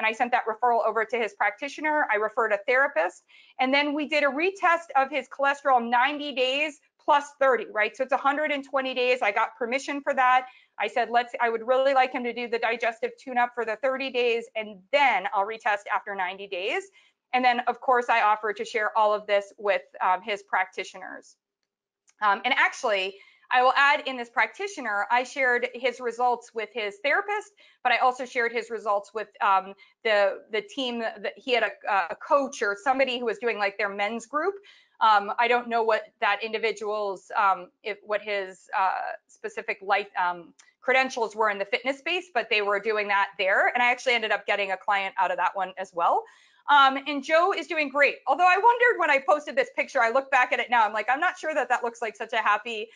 I sent that referral over to his practitioner. I referred a therapist, and then we did a retest of his cholesterol 90 days plus 30, right? So it's 120 days. I got permission for that. I said, I would really like him to do the digestive tune-up for the 30 days, and then I'll retest after 90 days. And then, of course, I offered to share all of this with his practitioners. And actually, I will add in this practitioner, I shared his results with his therapist, but I also shared his results with the team. That he had a coach or somebody who was doing like their men's group. I don't know what that individual's, what his specific life credentials were in the fitness space, but they were doing that there. And I actually ended up getting a client out of that one as well. And Joe is doing great. Although I wondered when I posted this picture, I look back at it now, I'm like, I'm not sure that that looks like such a happy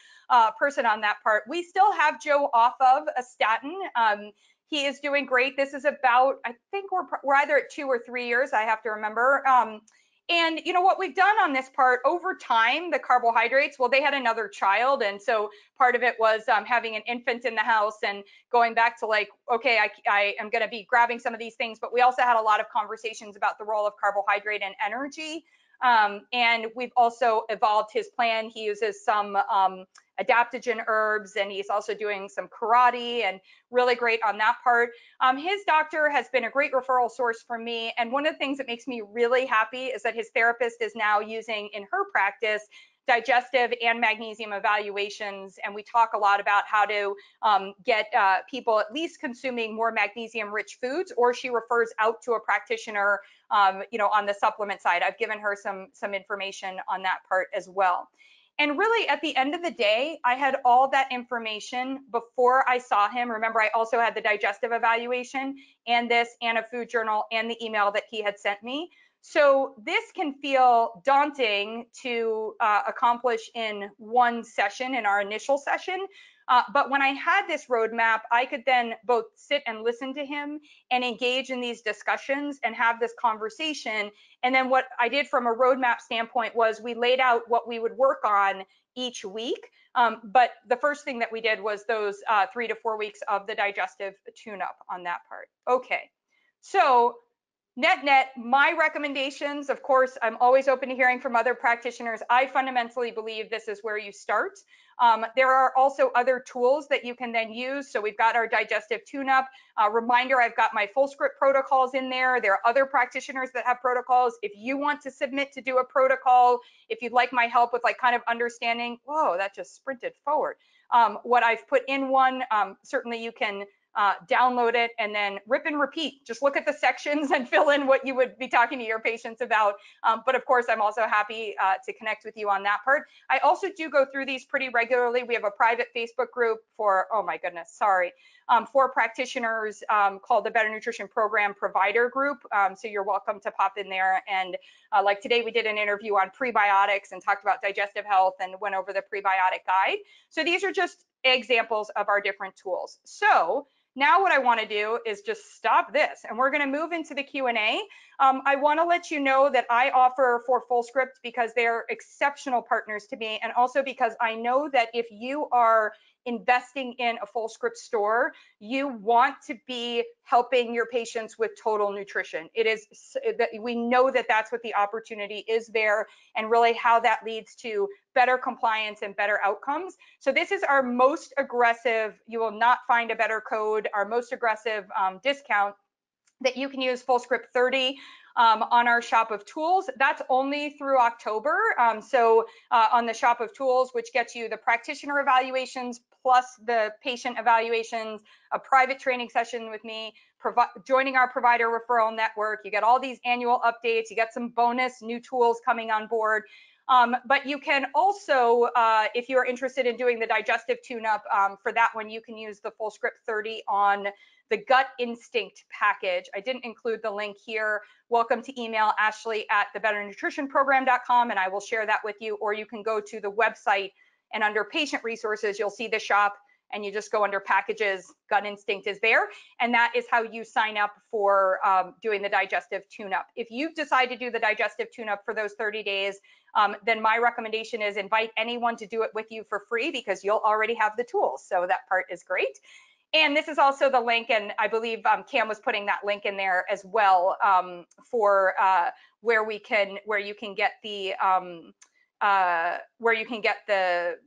person on that part. We still have Joe off of a statin. He is doing great. This is about, I think we're either at 2 or 3 years, I have to remember. And you know what we've done on this part over time, the carbohydrates, well, they had another child. And so part of it was having an infant in the house and going back to like, okay, I am going to be grabbing some of these things. But we also had a lot of conversations about the role of carbohydrate and energy. And we've also evolved his plan. He uses some adaptogen herbs, and he's also doing some karate, and really great on that part. His doctor has been a great referral source for me. And one of the things that makes me really happy is that his therapist is now using in her practice digestive and magnesium evaluations. And we talk a lot about how to get people at least consuming more magnesium rich foods, or she refers out to a practitioner, you know, on the supplement side. I've given her some information on that part as well. And really, at the end of the day, I had all that information before I saw him. Remember, I also had the digestive evaluation and this and a food journal and the email that he had sent me. So this can feel daunting to accomplish in one session, in our initial session. But when I had this roadmap, I could then both sit and listen to him and engage in these discussions and have this conversation. And then what I did from a roadmap standpoint was we laid out what we would work on each week. But the first thing that we did was those 3 to 4 weeks of the digestive tune-up on that part. Okay, so net-net, my recommendations, of course, I'm always open to hearing from other practitioners. I fundamentally believe this is where you start. There are also other tools that you can then use. So we've got our digestive tune-up. Reminder, I've got my Fullscript protocols in there. There are other practitioners that have protocols. If you want to submit to do a protocol, if you'd like my help with like kind of understanding, whoa, that just sprinted forward. What I've put in one, certainly you can download it, and then rip and repeat. Just look at the sections and fill in what you would be talking to your patients about. But of course, I'm also happy to connect with you on that part. I also do go through these pretty regularly. We have a private Facebook group for, oh my goodness, sorry, for practitioners called the Better Nutrition Program Provider Group. So you're welcome to pop in there. And like today, we did an interview on prebiotics and talked about digestive health and went over the prebiotic guide. So these are just examples of our different tools. So now what I want to do is just stop this, and we're going to move into the Q&A. I want to let you know that I offer for Fullscript because they're exceptional partners to me, and also because I know that if you are investing in a Fullscript store, you want to be helping your patients with total nutrition. It is that we know that that's what the opportunity is there, and really how that leads to better compliance and better outcomes. So this is our most aggressive, you will not find a better code, our most aggressive discount that you can use, Fullscript 30. On our shop of tools. That's only through October. So on the shop of tools, which gets you the practitioner evaluations plus the patient evaluations, a private training session with me, joining our provider referral network. You get all these annual updates. You get some bonus new tools coming on board. But you can also, if you're interested in doing the digestive tune-up for that one, you can use the Fullscript 30 on the Gut Instinct package. I didn't include the link here. Welcome to email ashley@thebetternutritionprogram.com, and I will share that with you. Or you can go to the website, and under patient resources, you'll see the shop, and you just go under packages. Gut Instinct is there, and that is how you sign up for doing the digestive tune-up. If you decide to do the digestive tune-up for those 30 days, then my recommendation is invite anyone to do it with you for free, because you'll already have the tools. So that part is great. And this is also the link, and I believe Cam was putting that link in there as well for where you can get the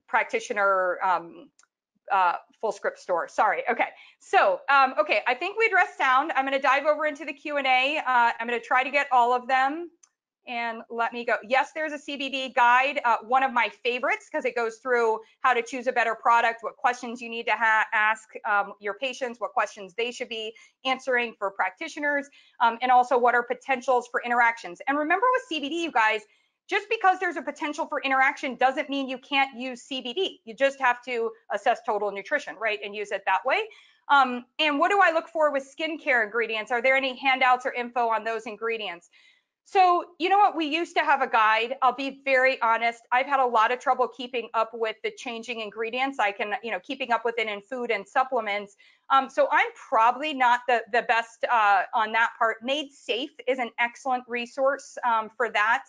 practitioner Fullscript store. Sorry. Okay. So, okay, I think we addressed sound. I'm going to dive over into the Q&A. I'm going to try to get all of them. And let me go. Yes, there's a CBD guide, one of my favorites, because it goes through how to choose a better product, what questions you need to ask your patients, what questions they should be answering for practitioners, and also what are potentials for interactions. And remember with CBD, you guys, just because there's a potential for interaction doesn't mean you can't use CBD. You just have to assess total nutrition, right, and use it that way. And what do I look for with skincare ingredients? Are there any handouts or info on those ingredients? So, you know what, we used to have a guide. I'll be very honest, I've had a lot of trouble keeping up with the changing ingredients. I can, you know, keeping up with it in food and supplements. So I'm probably not the best on that part. Made Safe is an excellent resource for that.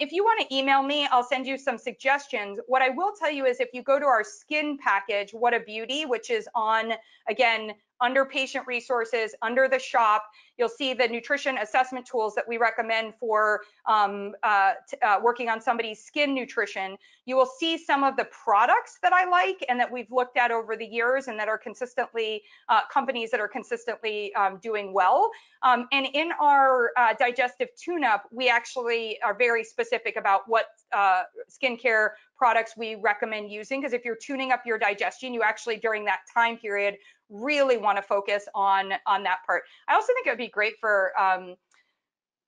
If you want to email me, I'll send you some suggestions. What I will tell you is if you go to our skin package, What a Beauty, which is on, again, under patient resources, under the shop, you'll see the nutrition assessment tools that we recommend for working on somebody's skin nutrition. You will see some of the products that I like and that we've looked at over the years and that are consistently, companies that are consistently doing well. And in our digestive tune-up, we actually are very specific about what skincare products we recommend using, because if you're tuning up your digestion, you actually during that time period really want to focus on that part. I also think it would be great for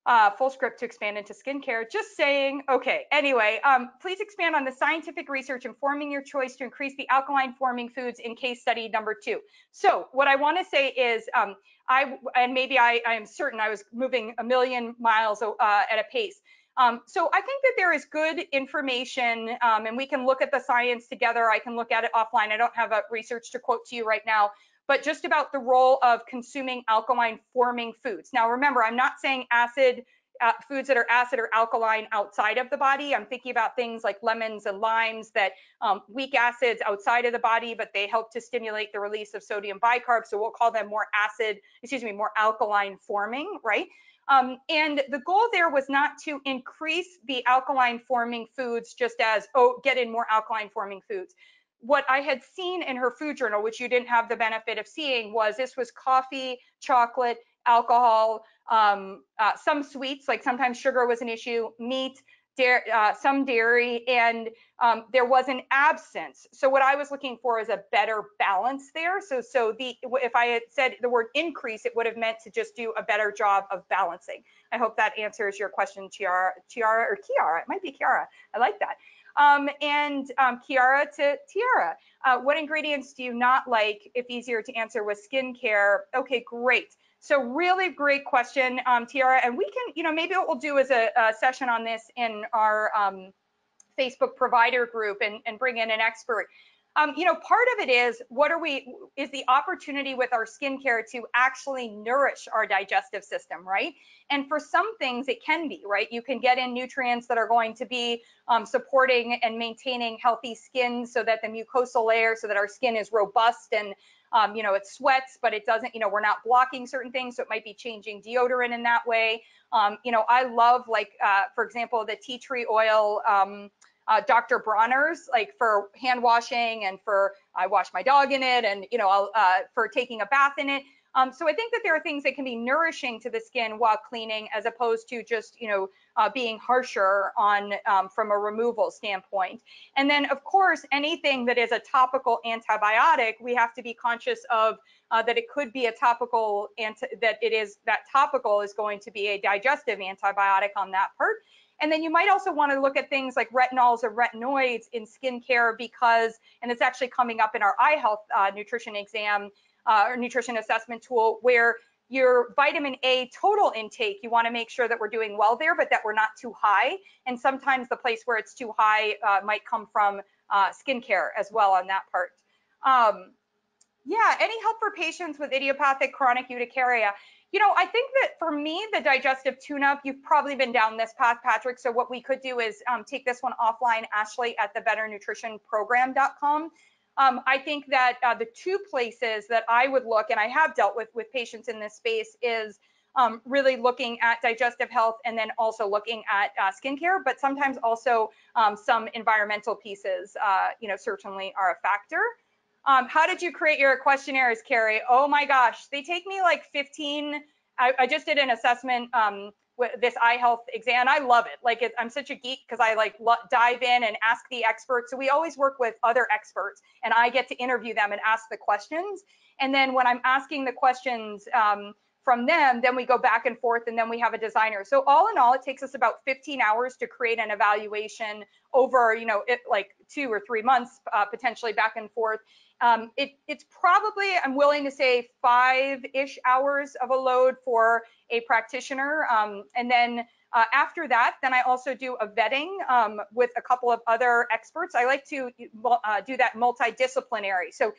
Fullscript to expand into skincare, just saying. Okay, anyway, please expand on the scientific research informing your choice to increase the alkaline forming foods in case study number 2. So what I want to say is I am certain I was moving a million miles at a pace. So I think that there is good information, and we can look at the science together. I can look at it offline. I don't have a research to quote to you right now, but just about the role of consuming alkaline forming foods. Now, remember, I'm not saying foods that are acid or alkaline outside of the body. I'm thinking about things like lemons and limes that weak acids outside of the body, but they help to stimulate the release of sodium bicarb. So we'll call them more alkaline forming, right? And the goal there was not to increase the alkaline forming foods just as, oh, get in more alkaline forming foods. What I had seen in her food journal, which you didn't have the benefit of seeing, was this was coffee, chocolate, alcohol, some sweets, like sometimes sugar was an issue, meat, some dairy, and there was an absence. So what I was looking for is a better balance there. So if I had said the word increase, it would have meant to just do a better job of balancing. I hope that answers your question, Chiara. It might be Chiara. I like that. Chiara to Tiara. What ingredients do you not like? If easier to answer with skincare. Okay, great. So really great question, Tiara. And we can, maybe what we'll do is a session on this in our Facebook provider group and bring in an expert. Part of it is, is the opportunity with our skincare to actually nourish our digestive system, right? And for some things it can be, right? You can get in nutrients that are going to be supporting and maintaining healthy skin, so that the mucosal layer, so that our skin is robust and, it sweats, but it doesn't, we're not blocking certain things. So it might be changing deodorant in that way. I love, for example, the tea tree oil, Dr. Bronner's, for hand washing, and for, I wash my dog in it, and, for taking a bath in it. So I think that there are things that can be nourishing to the skin while cleaning, as opposed to just, being harsher on from a removal standpoint. And then, of course, anything that is a topical antibiotic, we have to be conscious of that it could be a topical, that topical is going to be a digestive antibiotic on that part. And then you might also want to look at things like retinols or retinoids in skincare, because, and it's actually coming up in our eye health nutrition exam or nutrition assessment tool, where your vitamin A total intake, you want to make sure that we're doing well there, but that we're not too high. And sometimes the place where it's too high might come from skincare as well on that part. Any help for patients with idiopathic chronic urticaria? I think that for me, the digestive tune-up, you've probably been down this path, Patrick. So what we could do is take this one offline, Ashley, at thebetternutritionprogram.com. I think that the two places that I would look, and I have dealt with patients in this space, is really looking at digestive health, and then also looking at skincare, but sometimes also some environmental pieces, certainly are a factor. How did you create your questionnaires, Carrie? Oh my gosh, they take me like 15. I just did an assessment with this eye health exam. I love it. I'm such a geek, because I dive in and ask the experts. So we always work with other experts, and I get to interview them and ask the questions. And then when I'm asking the questions from them, then we go back and forth, and then we have a designer. So all in all, it takes us about 15 hours to create an evaluation over, 2 or 3 months, potentially back and forth. It's probably, I'm willing to say, 5-ish hours of a load for a practitioner. And then after that, then I also do a vetting with a couple of other experts. I like to do that multidisciplinary. So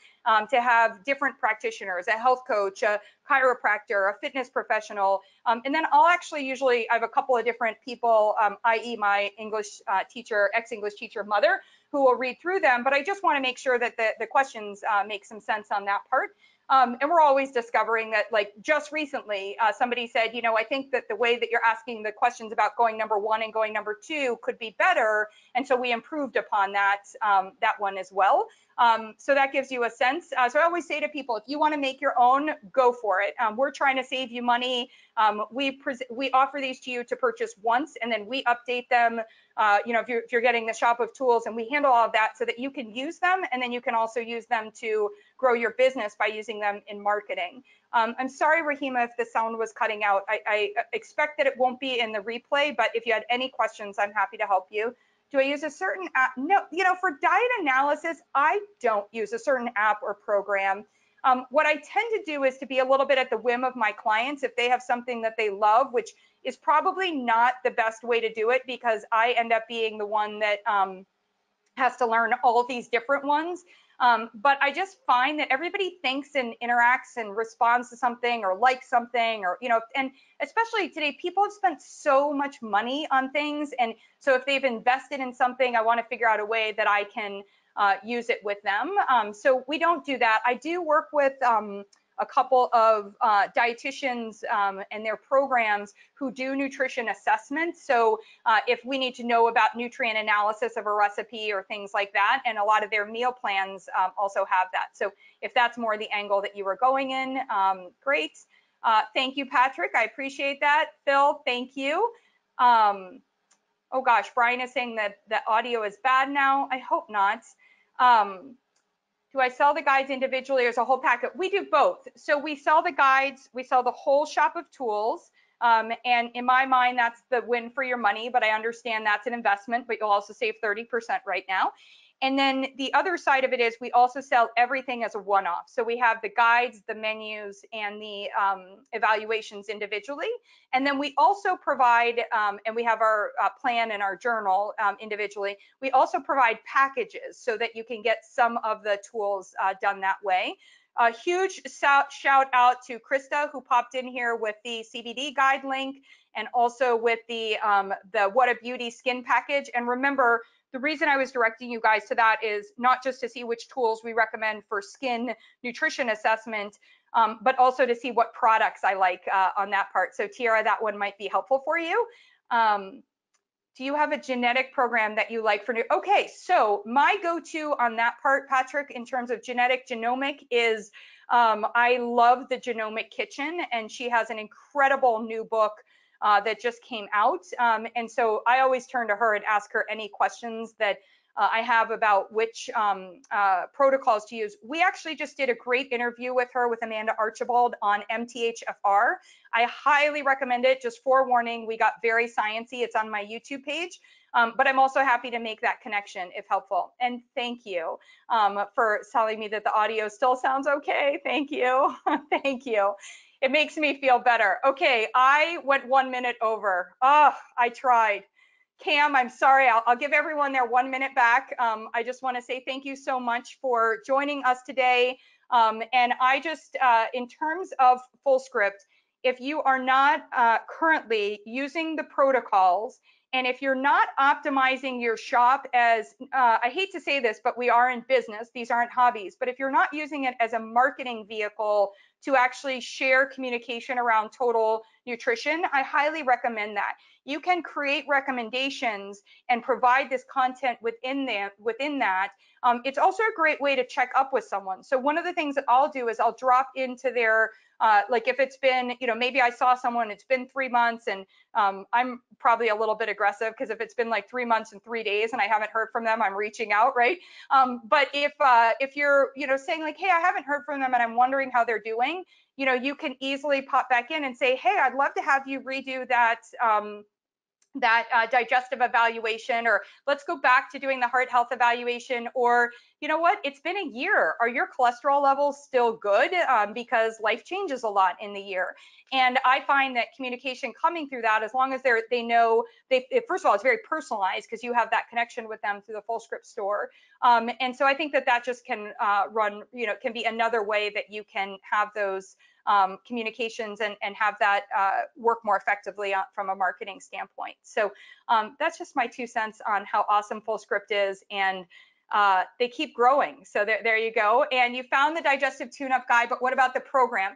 to have different practitioners, a health coach, a chiropractor, a fitness professional. And then I'll actually usually, I have a couple of different people, i.e. my English teacher, ex-English teacher mother, who will read through them. But I just want to make sure that the questions make some sense on that part. And we're always discovering that, just recently, somebody said, I think that the way that you're asking the questions about going number one and going number two could be better. And so we improved upon that, that one as well. So that gives you a sense. So I always say to people, if you want to make your own, go for it. We're trying to save you money. We offer these to you to purchase once, and then we update them. If you're getting the shop of tools, and we handle all of that so that you can use them, and then you can also use them to grow your business by using them in marketing. I'm sorry, Rahima, if the sound was cutting out. I expect that it won't be in the replay, but if you had any questions, I'm happy to help you. Do I use a certain app? No, for diet analysis, I don't use a certain app or program. What I tend to do is to be a little bit at the whim of my clients. If they have something that they love, which is probably not the best way to do it, because I end up being the one that has to learn all these different ones. But I just find that everybody thinks and interacts and responds to something, or likes something, or, and especially today, people have spent so much money on things. And so if they've invested in something, I want to figure out a way that I can use it with them. So we don't do that. I do work with a couple of dietitians and their programs who do nutrition assessments. So if we need to know about nutrient analysis of a recipe or things like that, and a lot of their meal plans also have that. So if that's more the angle that you were going in, great. Thank you, Patrick. I appreciate that. Phil, thank you. Oh gosh, Brian is saying that the audio is bad now. I hope not. Do I sell the guides individually or as a whole packet? We do both. So we sell the guides, we sell the whole shop of tools. And in my mind, that's the win for your money, but I understand that's an investment, but you'll also save 30% right now. And then the other side of it is we also sell everything as a one-off. So we have the guides, the menus, and the evaluations individually. And then we also provide, and we have our plan and our journal individually. We also provide packages so that you can get some of the tools done that way. A huge shout out to Krista, who popped in here with the CBD guide link and also with the What a Beauty skin package. And remember, the reason I was directing you guys to that is not just to see which tools we recommend for skin nutrition assessment, but also to see what products I like on that part. So Tiara, that one might be helpful for you. Do you have a genetic program that you like for new? Okay, so my go-to on that part, Patrick, in terms of genomic is I love the Genomic Kitchen, and she has an incredible new book that just came out. And so I always turn to her and ask her any questions that I have about which protocols to use. We actually just did a great interview with her, with Amanda Archibald, on MTHFR. I highly recommend it. Just forewarning, we got very sciencey. It's on my YouTube page, but I'm also happy to make that connection if helpful. And thank you for telling me that the audio still sounds okay. Thank you. Thank you. It makes me feel better. Okay, I went 1 minute over. Oh, I tried. Cam, I'm sorry, I'll give everyone their 1 minute back. I just wanna say thank you so much for joining us today. And I just, in terms of Fullscript, if you are not currently using the protocols, and if you're not optimizing your shop as, I hate to say this, but we are in business, these aren't hobbies, but if you're not using it as a marketing vehicle to actually share communication around total nutrition, I highly recommend that. You can create recommendations and provide this content within that. It's also a great way to check up with someone. So one of the things that I'll do is I'll drop into their, like if it's been, you know, maybe I saw someone, it's been 3 months, and I'm probably a little bit aggressive because if it's been like 3 months and 3 days and I haven't heard from them, I'm reaching out, right? But if you're, you know, saying like, hey, I haven't heard from them and I'm wondering how they're doing, you know, you can easily pop back in and say, hey, I'd love to have you redo that, that digestive evaluation, or let's go back to doing the heart health evaluation, or you know what, it's been a year, are your cholesterol levels still good, because life changes a lot in the year. And I find that communication coming through that, as long as they know, first of all, it's very personalized because you have that connection with them through the Fullscript store. And so I think that that just can run, you know, can be another way that you can have those communications and have that work more effectively from a marketing standpoint. So that's just my 2 cents on how awesome Fullscript is, and they keep growing. So there you go. And you found the digestive tune-up guide, but what about the program?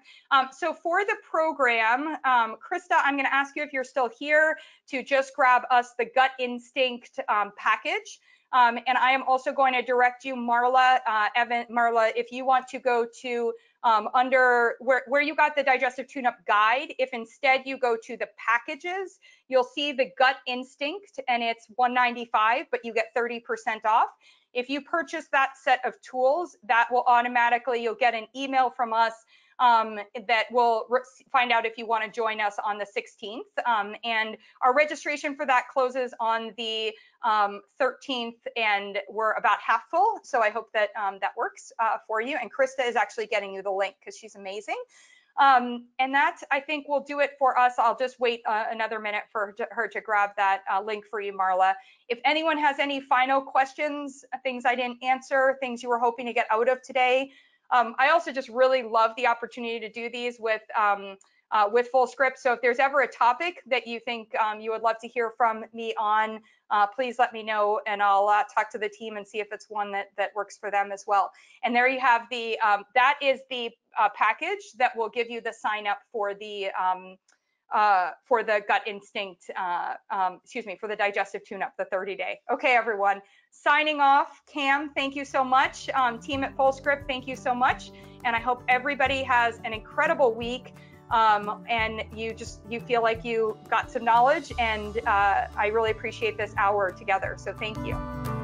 So for the program, Krista, I'm gonna ask you if you're still here to just grab us the Gut Instinct package. And I am also going to direct you, Marla, Marla, if you want to go to under where you got the digestive tune-up guide, if instead you go to the packages, you'll see the Gut Instinct, and it's $195, but you get 30% off. If you purchase that set of tools, that will automatically, you'll get an email from us that will find out if you want to join us on the 16th. And our registration for that closes on the 13th, and we're about half full. So I hope that that works for you. And Krista is actually getting you the link because she's amazing. And that, I think, will do it for us. I'll just wait another minute for her to grab that link for you, Marla. If anyone has any final questions, things I didn't answer, things you were hoping to get out of today. I also just really love the opportunity to do these with Fullscript. So if there's ever a topic that you think you would love to hear from me on, please let me know, and I'll talk to the team and see if it's one that works for them as well. And there you have the, that is the package that will give you the sign up for the Gut Instinct, excuse me, for the digestive tune-up, the 30-day. Okay, everyone, signing off. Cam, thank you so much. Team at Fullscript, thank you so much. And I hope everybody has an incredible week. and you feel like you got some knowledge, and I really appreciate this hour together. So thank you.